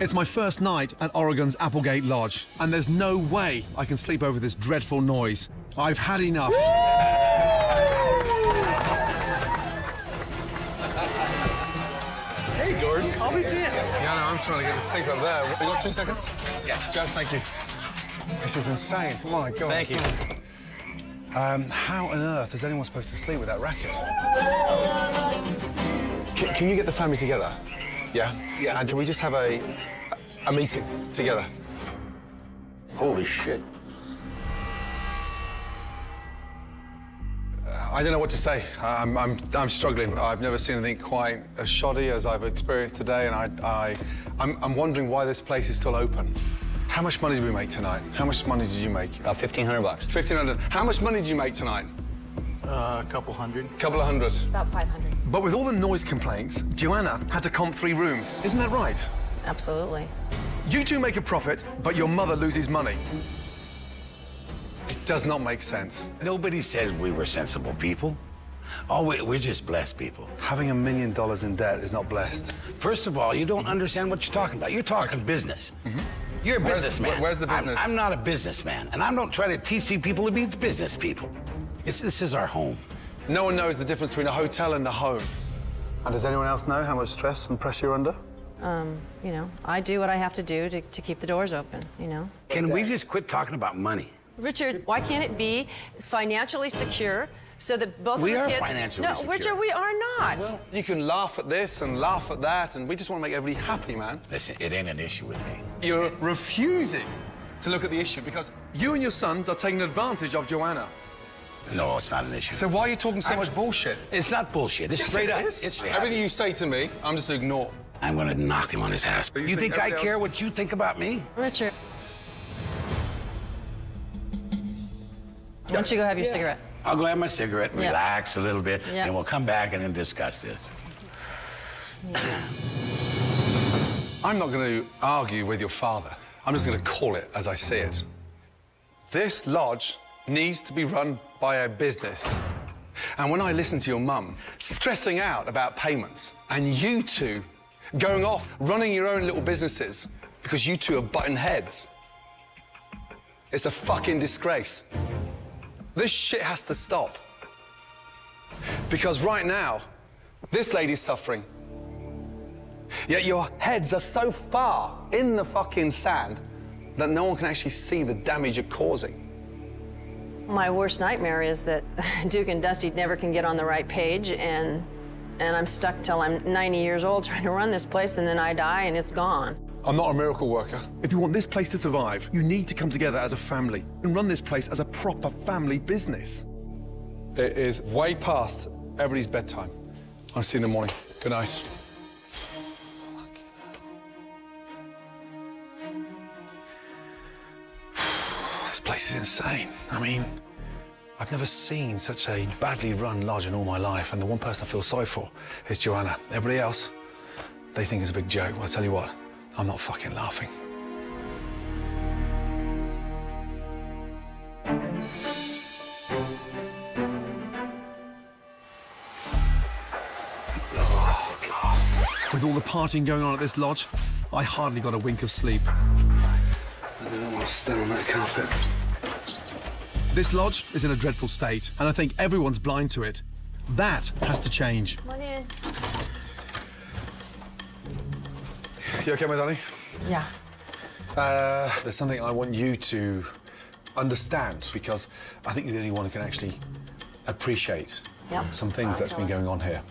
It's my first night at Oregon's Applegate Lodge, and there's no way I can sleep over this dreadful noise. I've had enough. Hey, Gordon. I'll be damned. Yeah, no, I'm trying to get the sleep up there. We got 2 seconds? Yeah. Joe, thank you. This is insane. My God. Thank you. How on earth is anyone supposed to sleep with that racket? Can you get the family together? Yeah? Yeah. And can we just have a meeting together? Holy shit. I don't know what to say. I'm struggling. I've never seen anything quite as shoddy as I've experienced today, and I'm wondering why this place is still open. How much money did we make tonight? How much money did you make? About $1,500. 1,500. How much money did you make tonight? A couple hundred. Couple of hundred. About 500. But with all the noise complaints, Joanna had to comp 3 rooms. Isn't that right? Absolutely. You two make a profit, but your mother loses money. It does not make sense. Nobody says we were sensible people. Oh, we're just blessed people. Having $1 million in debt is not blessed. First of all, you don't understand what you're talking about. You're talking business. Mm-hmm. You're a businessman. Where's the business? I'm not a businessman, and I don't try to teach you people to be business people. This is our home. No one knows the difference between a hotel and a home. And does anyone else know how much stress and pressure you're under? You know, I do what I have to do to keep the doors open, you know? Can we just quit talking about money? Richard, why can't it be financially secure so that both of the kids... We are financially secure. No, Richard, we are not. Well, you can laugh at this and laugh at that, and we just want to make everybody happy, man. Listen, it ain't an issue with me. You're refusing to look at the issue because you and your sons are taking advantage of Joanna. No, it's not an issue. So why are you talking so much bullshit? It's not bullshit. It's straight up. Everything you say to me, I'm just ignore. I'm gonna knock him on his ass. You think I care what you think about me? Richard. Why don't you go have your cigarette? I'll go have my cigarette, relax a little bit, and we'll come back and then discuss this. I'm not gonna argue with your father. I'm just gonna call it as I see it. This lodge needs to be run by a business. And when I listen to your mum stressing out about payments and you two going off running your own little businesses because you two are butting heads, it's a fucking disgrace. This shit has to stop. Because right now, this lady's suffering. Yet your heads are so far in the fucking sand that no one can actually see the damage you're causing. My worst nightmare is that Duke and Dusty never can get on the right page, and I'm stuck till I'm 90 years old trying to run this place, and then I die and it's gone. I'm not a miracle worker. If you want this place to survive, you need to come together as a family and run this place as a proper family business. It is way past everybody's bedtime. I'll see you in the morning. Good night. This place is insane. I mean, I've never seen such a badly run lodge in all my life, and the one person I feel sorry for is Joanna. Everybody else, they think it's a big joke. Well, I tell you what, I'm not fucking laughing. Oh, God. With all the partying going on at this lodge, I hardly got a wink of sleep. I don't want to stand on that carpet. This lodge is in a dreadful state, and I think everyone's blind to it. That has to change. Come on in. You okay, my darling? Yeah. There's something I want you to understand, because I think you're the only one who can actually appreciate some things that's been going on here.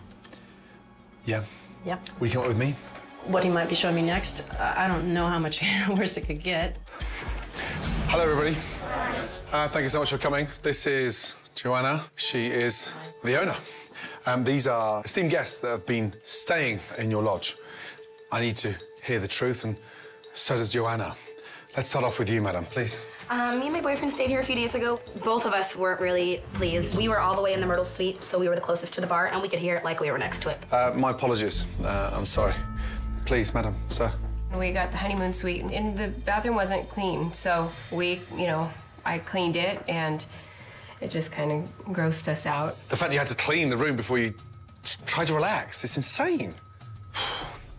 Yeah? Yeah. Will you come up with me? What he might be showing me next, I don't know how much worse it could get. Hello, everybody. Thank you so much for coming. This is Joanna. She is the owner. These are esteemed guests that have been staying in your lodge. I need to hear the truth, and so does Joanna. Let's start off with you, madam, please. Me and my boyfriend stayed here a few days ago. Both of us weren't really pleased. We were all the way in the Myrtle Suite, so we were the closest to the bar, and we could hear it like we were next to it. My apologies. I'm sorry. Please, madam, sir. We got the honeymoon suite, and the bathroom wasn't clean, so we, you know, I cleaned it, and it just kind of grossed us out. The fact you had to clean the room before you tried to relax, it's insane.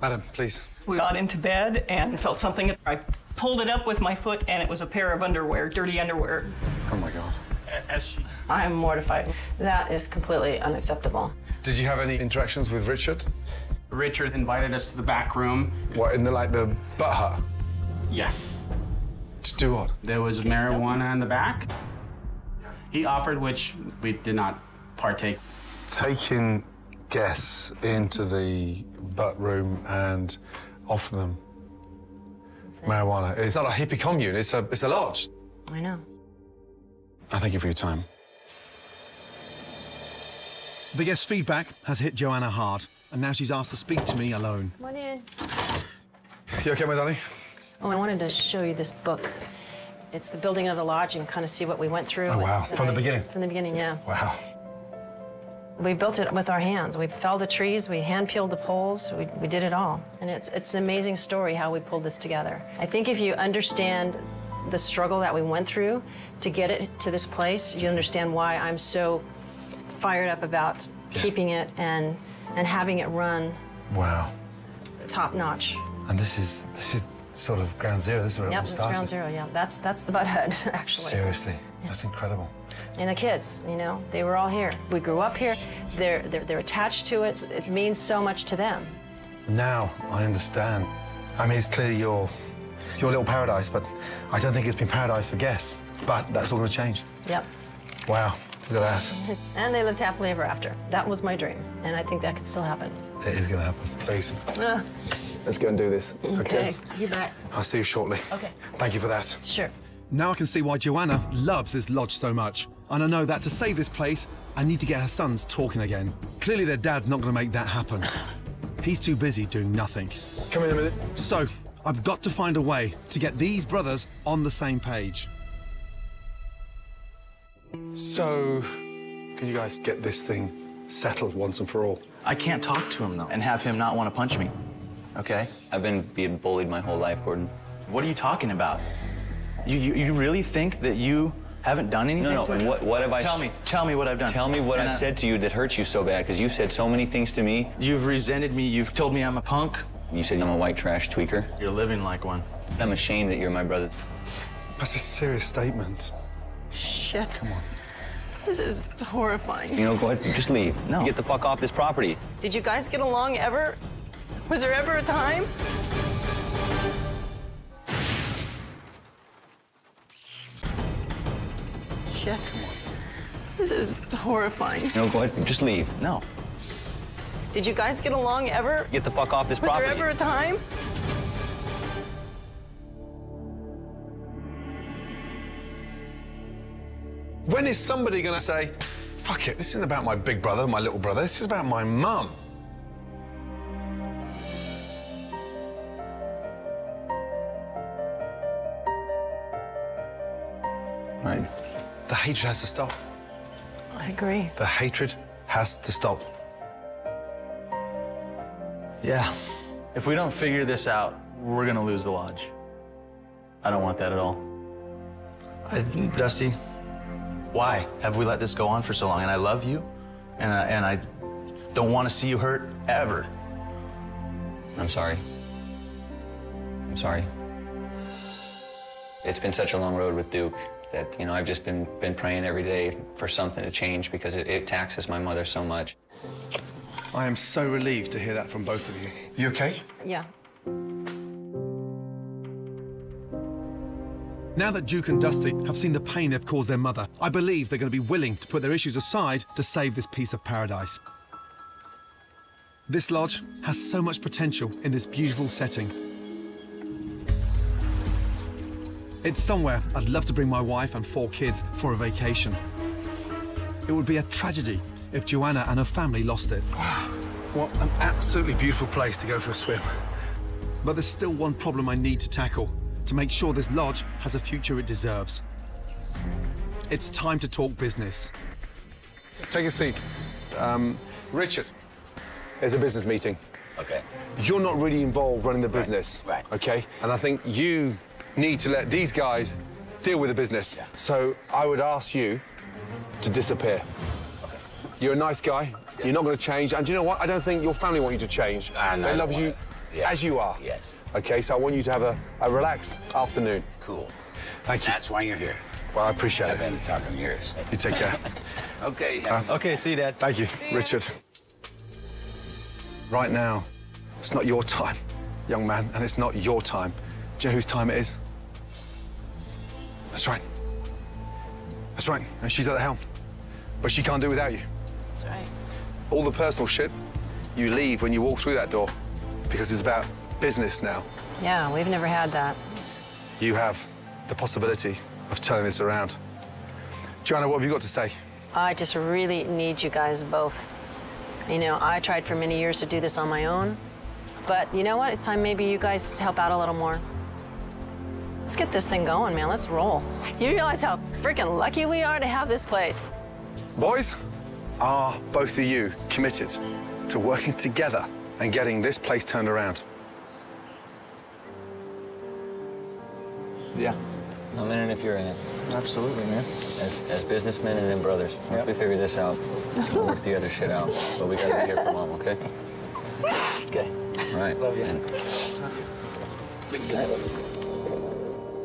Madam, please. We got into bed and felt something. I pulled it up with my foot, and it was a pair of underwear, dirty underwear. Oh, my God. I'm mortified. That is completely unacceptable. Did you have any interactions with Richard? Richard invited us to the back room. What, in the, like, the butt hut? Yes. To do what? There was marijuana in the back. He offered, which we did not partake. Taking guests into the butt room and offering them marijuana. It's not a hippie commune, it's a lodge. I know. I thank you for your time. The guest feedback has hit Joanna hard, and now she's asked to speak to me alone. Come on in. You okay, my darling? Oh, I wanted to show you this book. It's the building of the lodge and kind of see what we went through. Oh, wow. From the beginning? From the beginning, yeah. Wow. We built it with our hands. We felled the trees, we hand-peeled the poles, we did it all. And it's an amazing story how we pulled this together. I think if you understand the struggle that we went through to get it to this place, you understand why I'm so fired up about keeping it and having it run. Wow. Top-notch. And this is sort of ground zero. This is where it all started. Yep, ground zero, yeah. That's the butt hut, actually. Seriously, that's incredible. And the kids, you know, they were all here. We grew up here. They're attached to it. It means so much to them. Now I understand. I mean, it's clearly your little paradise, but I don't think it's been paradise for guests. But that's all going to change. Yep. Wow. Look at that. And they lived happily ever after. That was my dream, and I think that could still happen. It is going to happen. Please. Let's go and do this. Okay. You back. I'll see you shortly. Okay. Thank you for that. Sure. Now I can see why Joanna loves this lodge so much. And I know that to save this place, I need to get her sons talking again. Clearly their dad's not going to make that happen. He's too busy doing nothing. Come in a minute. So, I've got to find a way to get these brothers on the same page. So, can you guys get this thing settled once and for all? I can't talk to him, though, and have him not want to punch me, okay? I've been being bullied my whole life, Gordon. What are you talking about? You really think that you haven't done anything? No, what have I... Tell me what I've done. Tell me what I've said to you that hurts you so bad, because you've said so many things to me. You've resented me. You've told me I'm a punk. You said I'm a white trash tweaker. You're living like one. I'm ashamed that you're my brother. That's a serious statement. Shit. Come on. This is horrifying. You know, go ahead, just leave. No. Get the fuck off this property. Did you guys get along ever? Was there ever a time? Shit. This is horrifying. You know, go ahead, just leave. No. Did you guys get along ever? Get the fuck off this property. Was there ever a time? When is somebody going to say, fuck it, this isn't about my big brother, my little brother, this is about my mum? Right. The hatred has to stop. I agree. The hatred has to stop. Yeah. If we don't figure this out, we're going to lose the lodge. I don't want that at all. Dusty. Why have we let this go on for so long? And I love you, and I don't want to see you hurt ever. I'm sorry. I'm sorry. It's been such a long road with Duke that, you know, I've just been praying every day for something to change because it taxes my mother so much. I am so relieved to hear that from both of you. You okay? Yeah. Now that Duke and Dusty have seen the pain they've caused their mother, I believe they're going to be willing to put their issues aside to save this piece of paradise. This lodge has so much potential in this beautiful setting. It's somewhere I'd love to bring my wife and 4 kids for a vacation. It would be a tragedy if Joanna and her family lost it. What an absolutely beautiful place to go for a swim. But there's still one problem I need to tackle. to make sure this lodge has a future it deserves. It's time to talk business. Take a seat. Richard, there's a business meeting. Okay. You're not really involved running the business. Right. Okay? And I think you need to let these guys deal with the business. Yeah. So I would ask you to disappear. Okay. You're a nice guy. Yeah. You're not going to change. And do you know what? I don't think your family want you to change. They love you as you are. Yes. Okay, so I want you to have a relaxed afternoon. Cool. Thank you. That's why you're here. Well, I appreciate it. I've been talking years. You take care. Okay. Okay, see you, Dad. Thank you, Richard. Right now, it's not your time, young man, and it's not your time. Do you know whose time it is? That's right. That's right, and she's at the helm. But she can't do without you. That's right. All the personal shit, you leave when you walk through that door, because it's about business now. Yeah, we've never had that. You have the possibility of turning this around. Joanna, what have you got to say? I just really need you guys both. You know, I tried for many years to do this on my own, but you know what? It's time maybe you guys help out a little more. Let's get this thing going, man. Let's roll. You realize how freaking lucky we are to have this place. Boys, are both of you committed to working together and getting this place turned around? Yeah. I'm in it if you're in it. Absolutely, man. As businessmen and then brothers. Once we figure this out, we'll work the other shit out. But we gotta be here for Mom, okay? Okay. All right. Love you. Big time.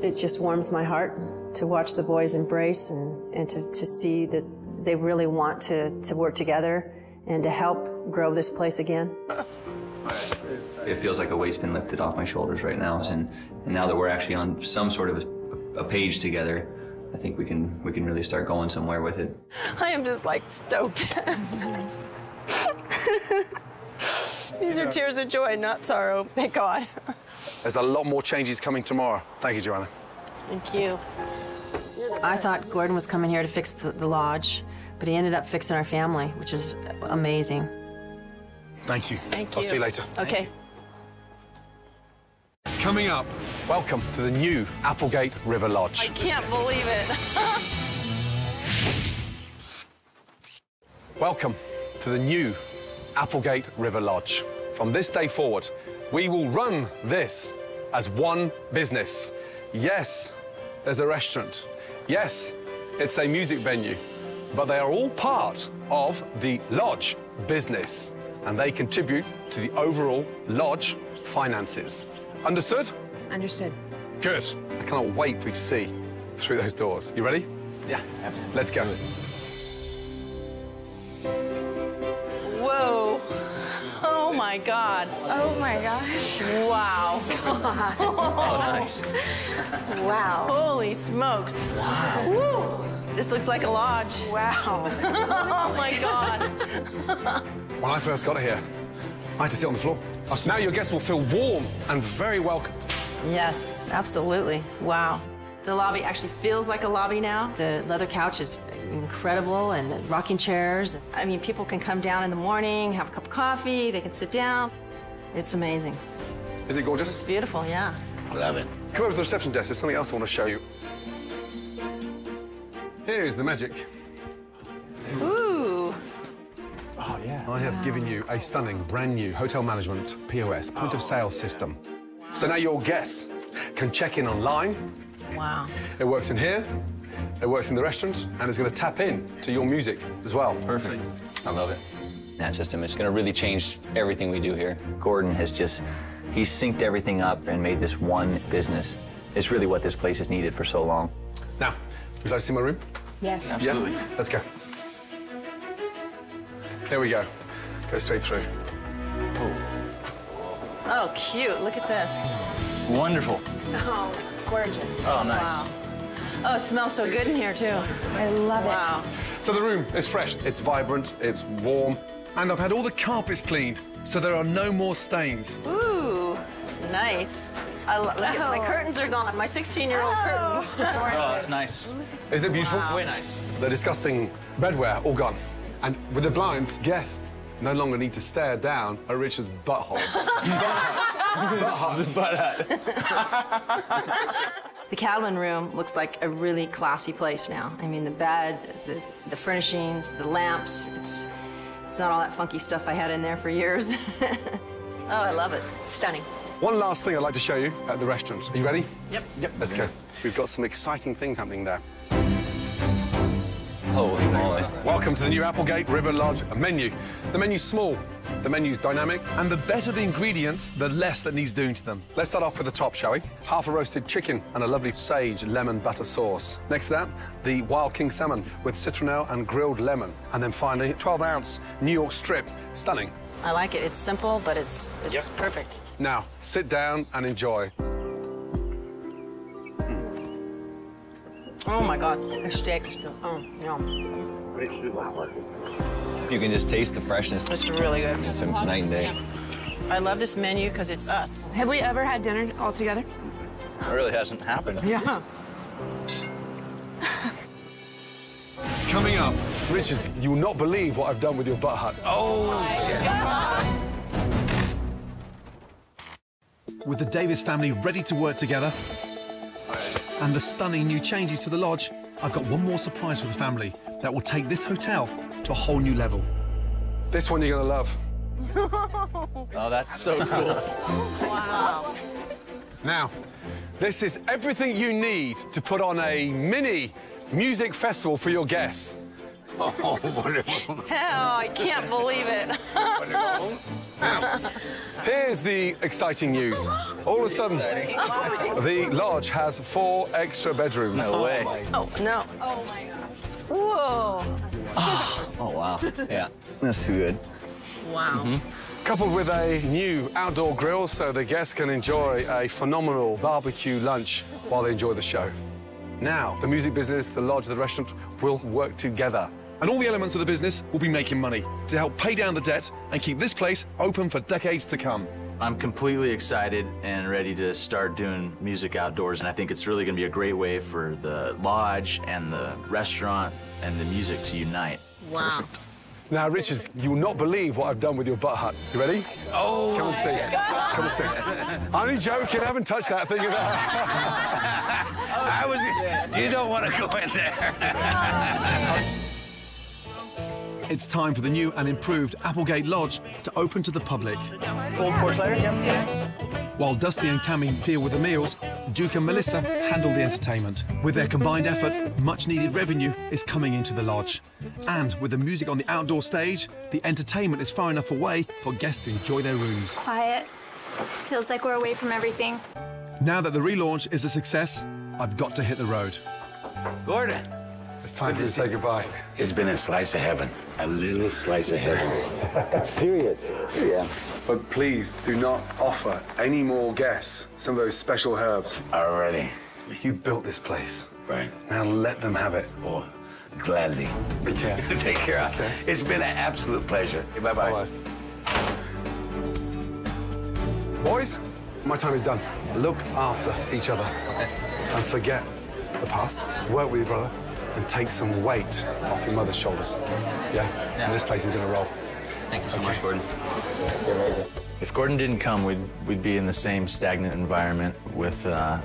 It just warms my heart to watch the boys embrace and to see that they really want to work together and to help grow this place again. It feels like a weight's been lifted off my shoulders right now, and now that we're actually on some sort of a page together, I think we can really start going somewhere with it. I am just like stoked. These are tears of joy, not sorrow. Thank God. There's a lot more changes coming tomorrow. Thank you, Joanna. Thank you. I thought Gordon was coming here to fix the lodge, but he ended up fixing our family, which is amazing. Thank you. Thank you. I'll see you later. Okay. Coming up, welcome to the new Applegate River Lodge. I can't believe it. Welcome to the new Applegate River Lodge. From this day forward, we will run this as one business. Yes, there's a restaurant. Yes, it's a music venue. But they are all part of the lodge business, and they contribute to the overall lodge finances. Understood? Understood. Good. I cannot wait for you to see through those doors. You ready? Yeah. Absolutely. Let's go. Whoa. Oh, my God. Oh, my gosh. Wow. God. Oh, nice. Wow. Holy smokes. Wow. Woo. This looks like a lodge. Wow. Oh, my God. When I first got here, I had to sit on the floor. Now your guests will feel warm and very welcomed. Yes, absolutely. Wow. The lobby actually feels like a lobby now. The leather couch is incredible, and the rocking chairs. I mean, people can come down in the morning, have a cup of coffee, they can sit down. It's amazing. Is it gorgeous? It's beautiful, yeah. I love it. Come over to the reception desk. There's something else I want to show you. Here is the magic. Ooh. Oh, yeah. I have given you a stunning, brand new hotel management POS, point of sale system. So now your guests can check in online. Wow. It works in here, it works in the restaurant, and it's going to tap in to your music as well. Perfect. I love it. That system is going to really change everything we do here. Gordon has just, he's synced everything up and made this one business. It's really what this place has needed for so long. Now, would you like to see my room? Yes. Absolutely. Yeah? Let's go. There we go. Go straight through. Oh. Oh, cute. Look at this. Wonderful. Oh, it's gorgeous. Oh, nice. Wow. Oh, it smells so good in here, too. I love it. Wow. So the room is fresh. It's vibrant. It's warm. And I've had all the carpets cleaned, so there are no more stains. Ooh, nice. I love that. Oh. My curtains are gone. My 16-year-old curtains. Oh, it's nice. Is it beautiful? Wow. Way nice. The disgusting bedware all gone. And with the blinds, guests no longer need to stare down at Richard's butthole. The Cadwin room looks like a really classy place now. I mean, the bed, the furnishings, the lamps. It's not all that funky stuff I had in there for years. Oh, I love it. Stunning. One last thing I'd like to show you at the restaurant. Are you ready? Yep. Yep. Let's go. We've got some exciting things happening there. Holy moly. Welcome to the new Applegate River Lodge menu. The menu's small, the menu's dynamic, and the better the ingredients, the less that needs doing to them. Let's start off with the top, shall we? Half a roasted chicken and a lovely sage lemon butter sauce. Next to that, the wild king salmon with citronelle and grilled lemon. And then finally, a 12-ounce New York strip. Stunning. I like it. It's simple, but it's perfect. Now, sit down and enjoy. Oh, my God, the steak is still, yum. You can just taste the freshness. It's really good. It's a night and day. Yeah. I love this menu because it's us. Have we ever had dinner all together? It really hasn't happened. Yeah. Coming up, Richard, you will not believe what I've done with your butt hut. Oh, shit. God. With the Davis family ready to work together, and the stunning new changes to the lodge, I've got one more surprise for the family that will take this hotel to a whole new level. This one you're gonna love. Oh, that's so cool. Wow. Now, this is everything you need to put on a mini music festival for your guests. Oh, wonderful. Hell, I can't believe it. Wonderful. Now, here's the exciting news. All of a sudden, the lodge has 4 extra bedrooms. No way. Oh, no. Oh, my God. Whoa. Oh, wow. Yeah, that's too good. Wow. Mm-hmm. Coupled with a new outdoor grill so the guests can enjoy a phenomenal barbecue lunch while they enjoy the show. Now, the music business, the lodge, the restaurant will work together. And all the elements of the business will be making money to help pay down the debt and keep this place open for decades to come. I'm completely excited and ready to start doing music outdoors, and I think it's really going to be a great way for the lodge and the restaurant and the music to unite. Wow. Perfect. Now, Richard, you will not believe what I've done with your butt hut. You ready? Oh, come and see. Come and see. I'm only joking. I haven't touched that thing at all. I was. You don't want to go in there. It's time for the new and improved Applegate Lodge to open to the public. While Dusty and Cammy deal with the meals, Duke and Melissa handle the entertainment. With their combined effort, much-needed revenue is coming into the lodge. And with the music on the outdoor stage, the entertainment is far enough away for guests to enjoy their rooms. Quiet. Feels like we're away from everything. Now that the relaunch is a success, I've got to hit the road. Gordon. It's time for you to say goodbye. It's been a slice of heaven. A little slice of heaven. Serious? Yeah. But please do not offer any more guests some of those special herbs. Already. You built this place. Right. Now let them have it. Or gladly. Yeah. Take care. Okay. It's been an absolute pleasure. Okay, bye-bye. Right. Boys, my time is done. Look after each other. And forget the past. Work with your brother. And take some weight off your mother's shoulders. Yeah? And this place is going to roll. Thank you so much, Gordon. If Gordon didn't come, we'd be in the same stagnant environment with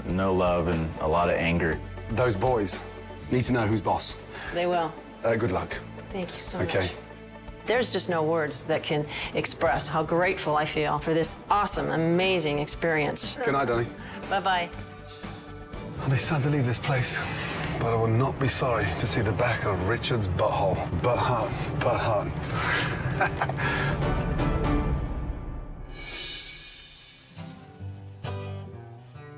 no love and a lot of anger. Those boys need to know who's boss. They will. Good luck. Thank you so much. There's just no words that can express how grateful I feel for this awesome, amazing experience. Good night, Donnie. Bye-bye. I'll be sad to leave this place. But I will not be sorry to see the back of Richard's butthole. Butthut.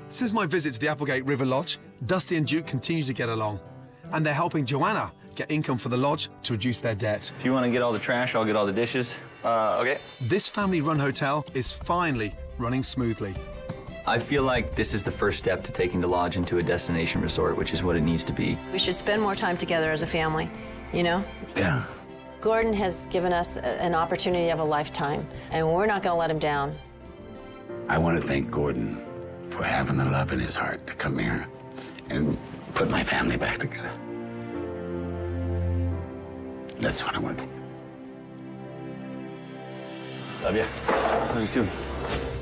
Since my visit to the Applegate River Lodge, Dusty and Duke continue to get along. And they're helping Joanna get income for the lodge to reduce their debt. If you want to get all the trash, I'll get all the dishes. Okay. This family-run hotel is finally running smoothly. I feel like this is the first step to taking the lodge into a destination resort, which is what it needs to be. We should spend more time together as a family, you know? Yeah. Gordon has given us an opportunity of a lifetime, and we're not going to let him down. I want to thank Gordon for having the love in his heart to come here and put my family back together. That's what I want. Love you. Love you too.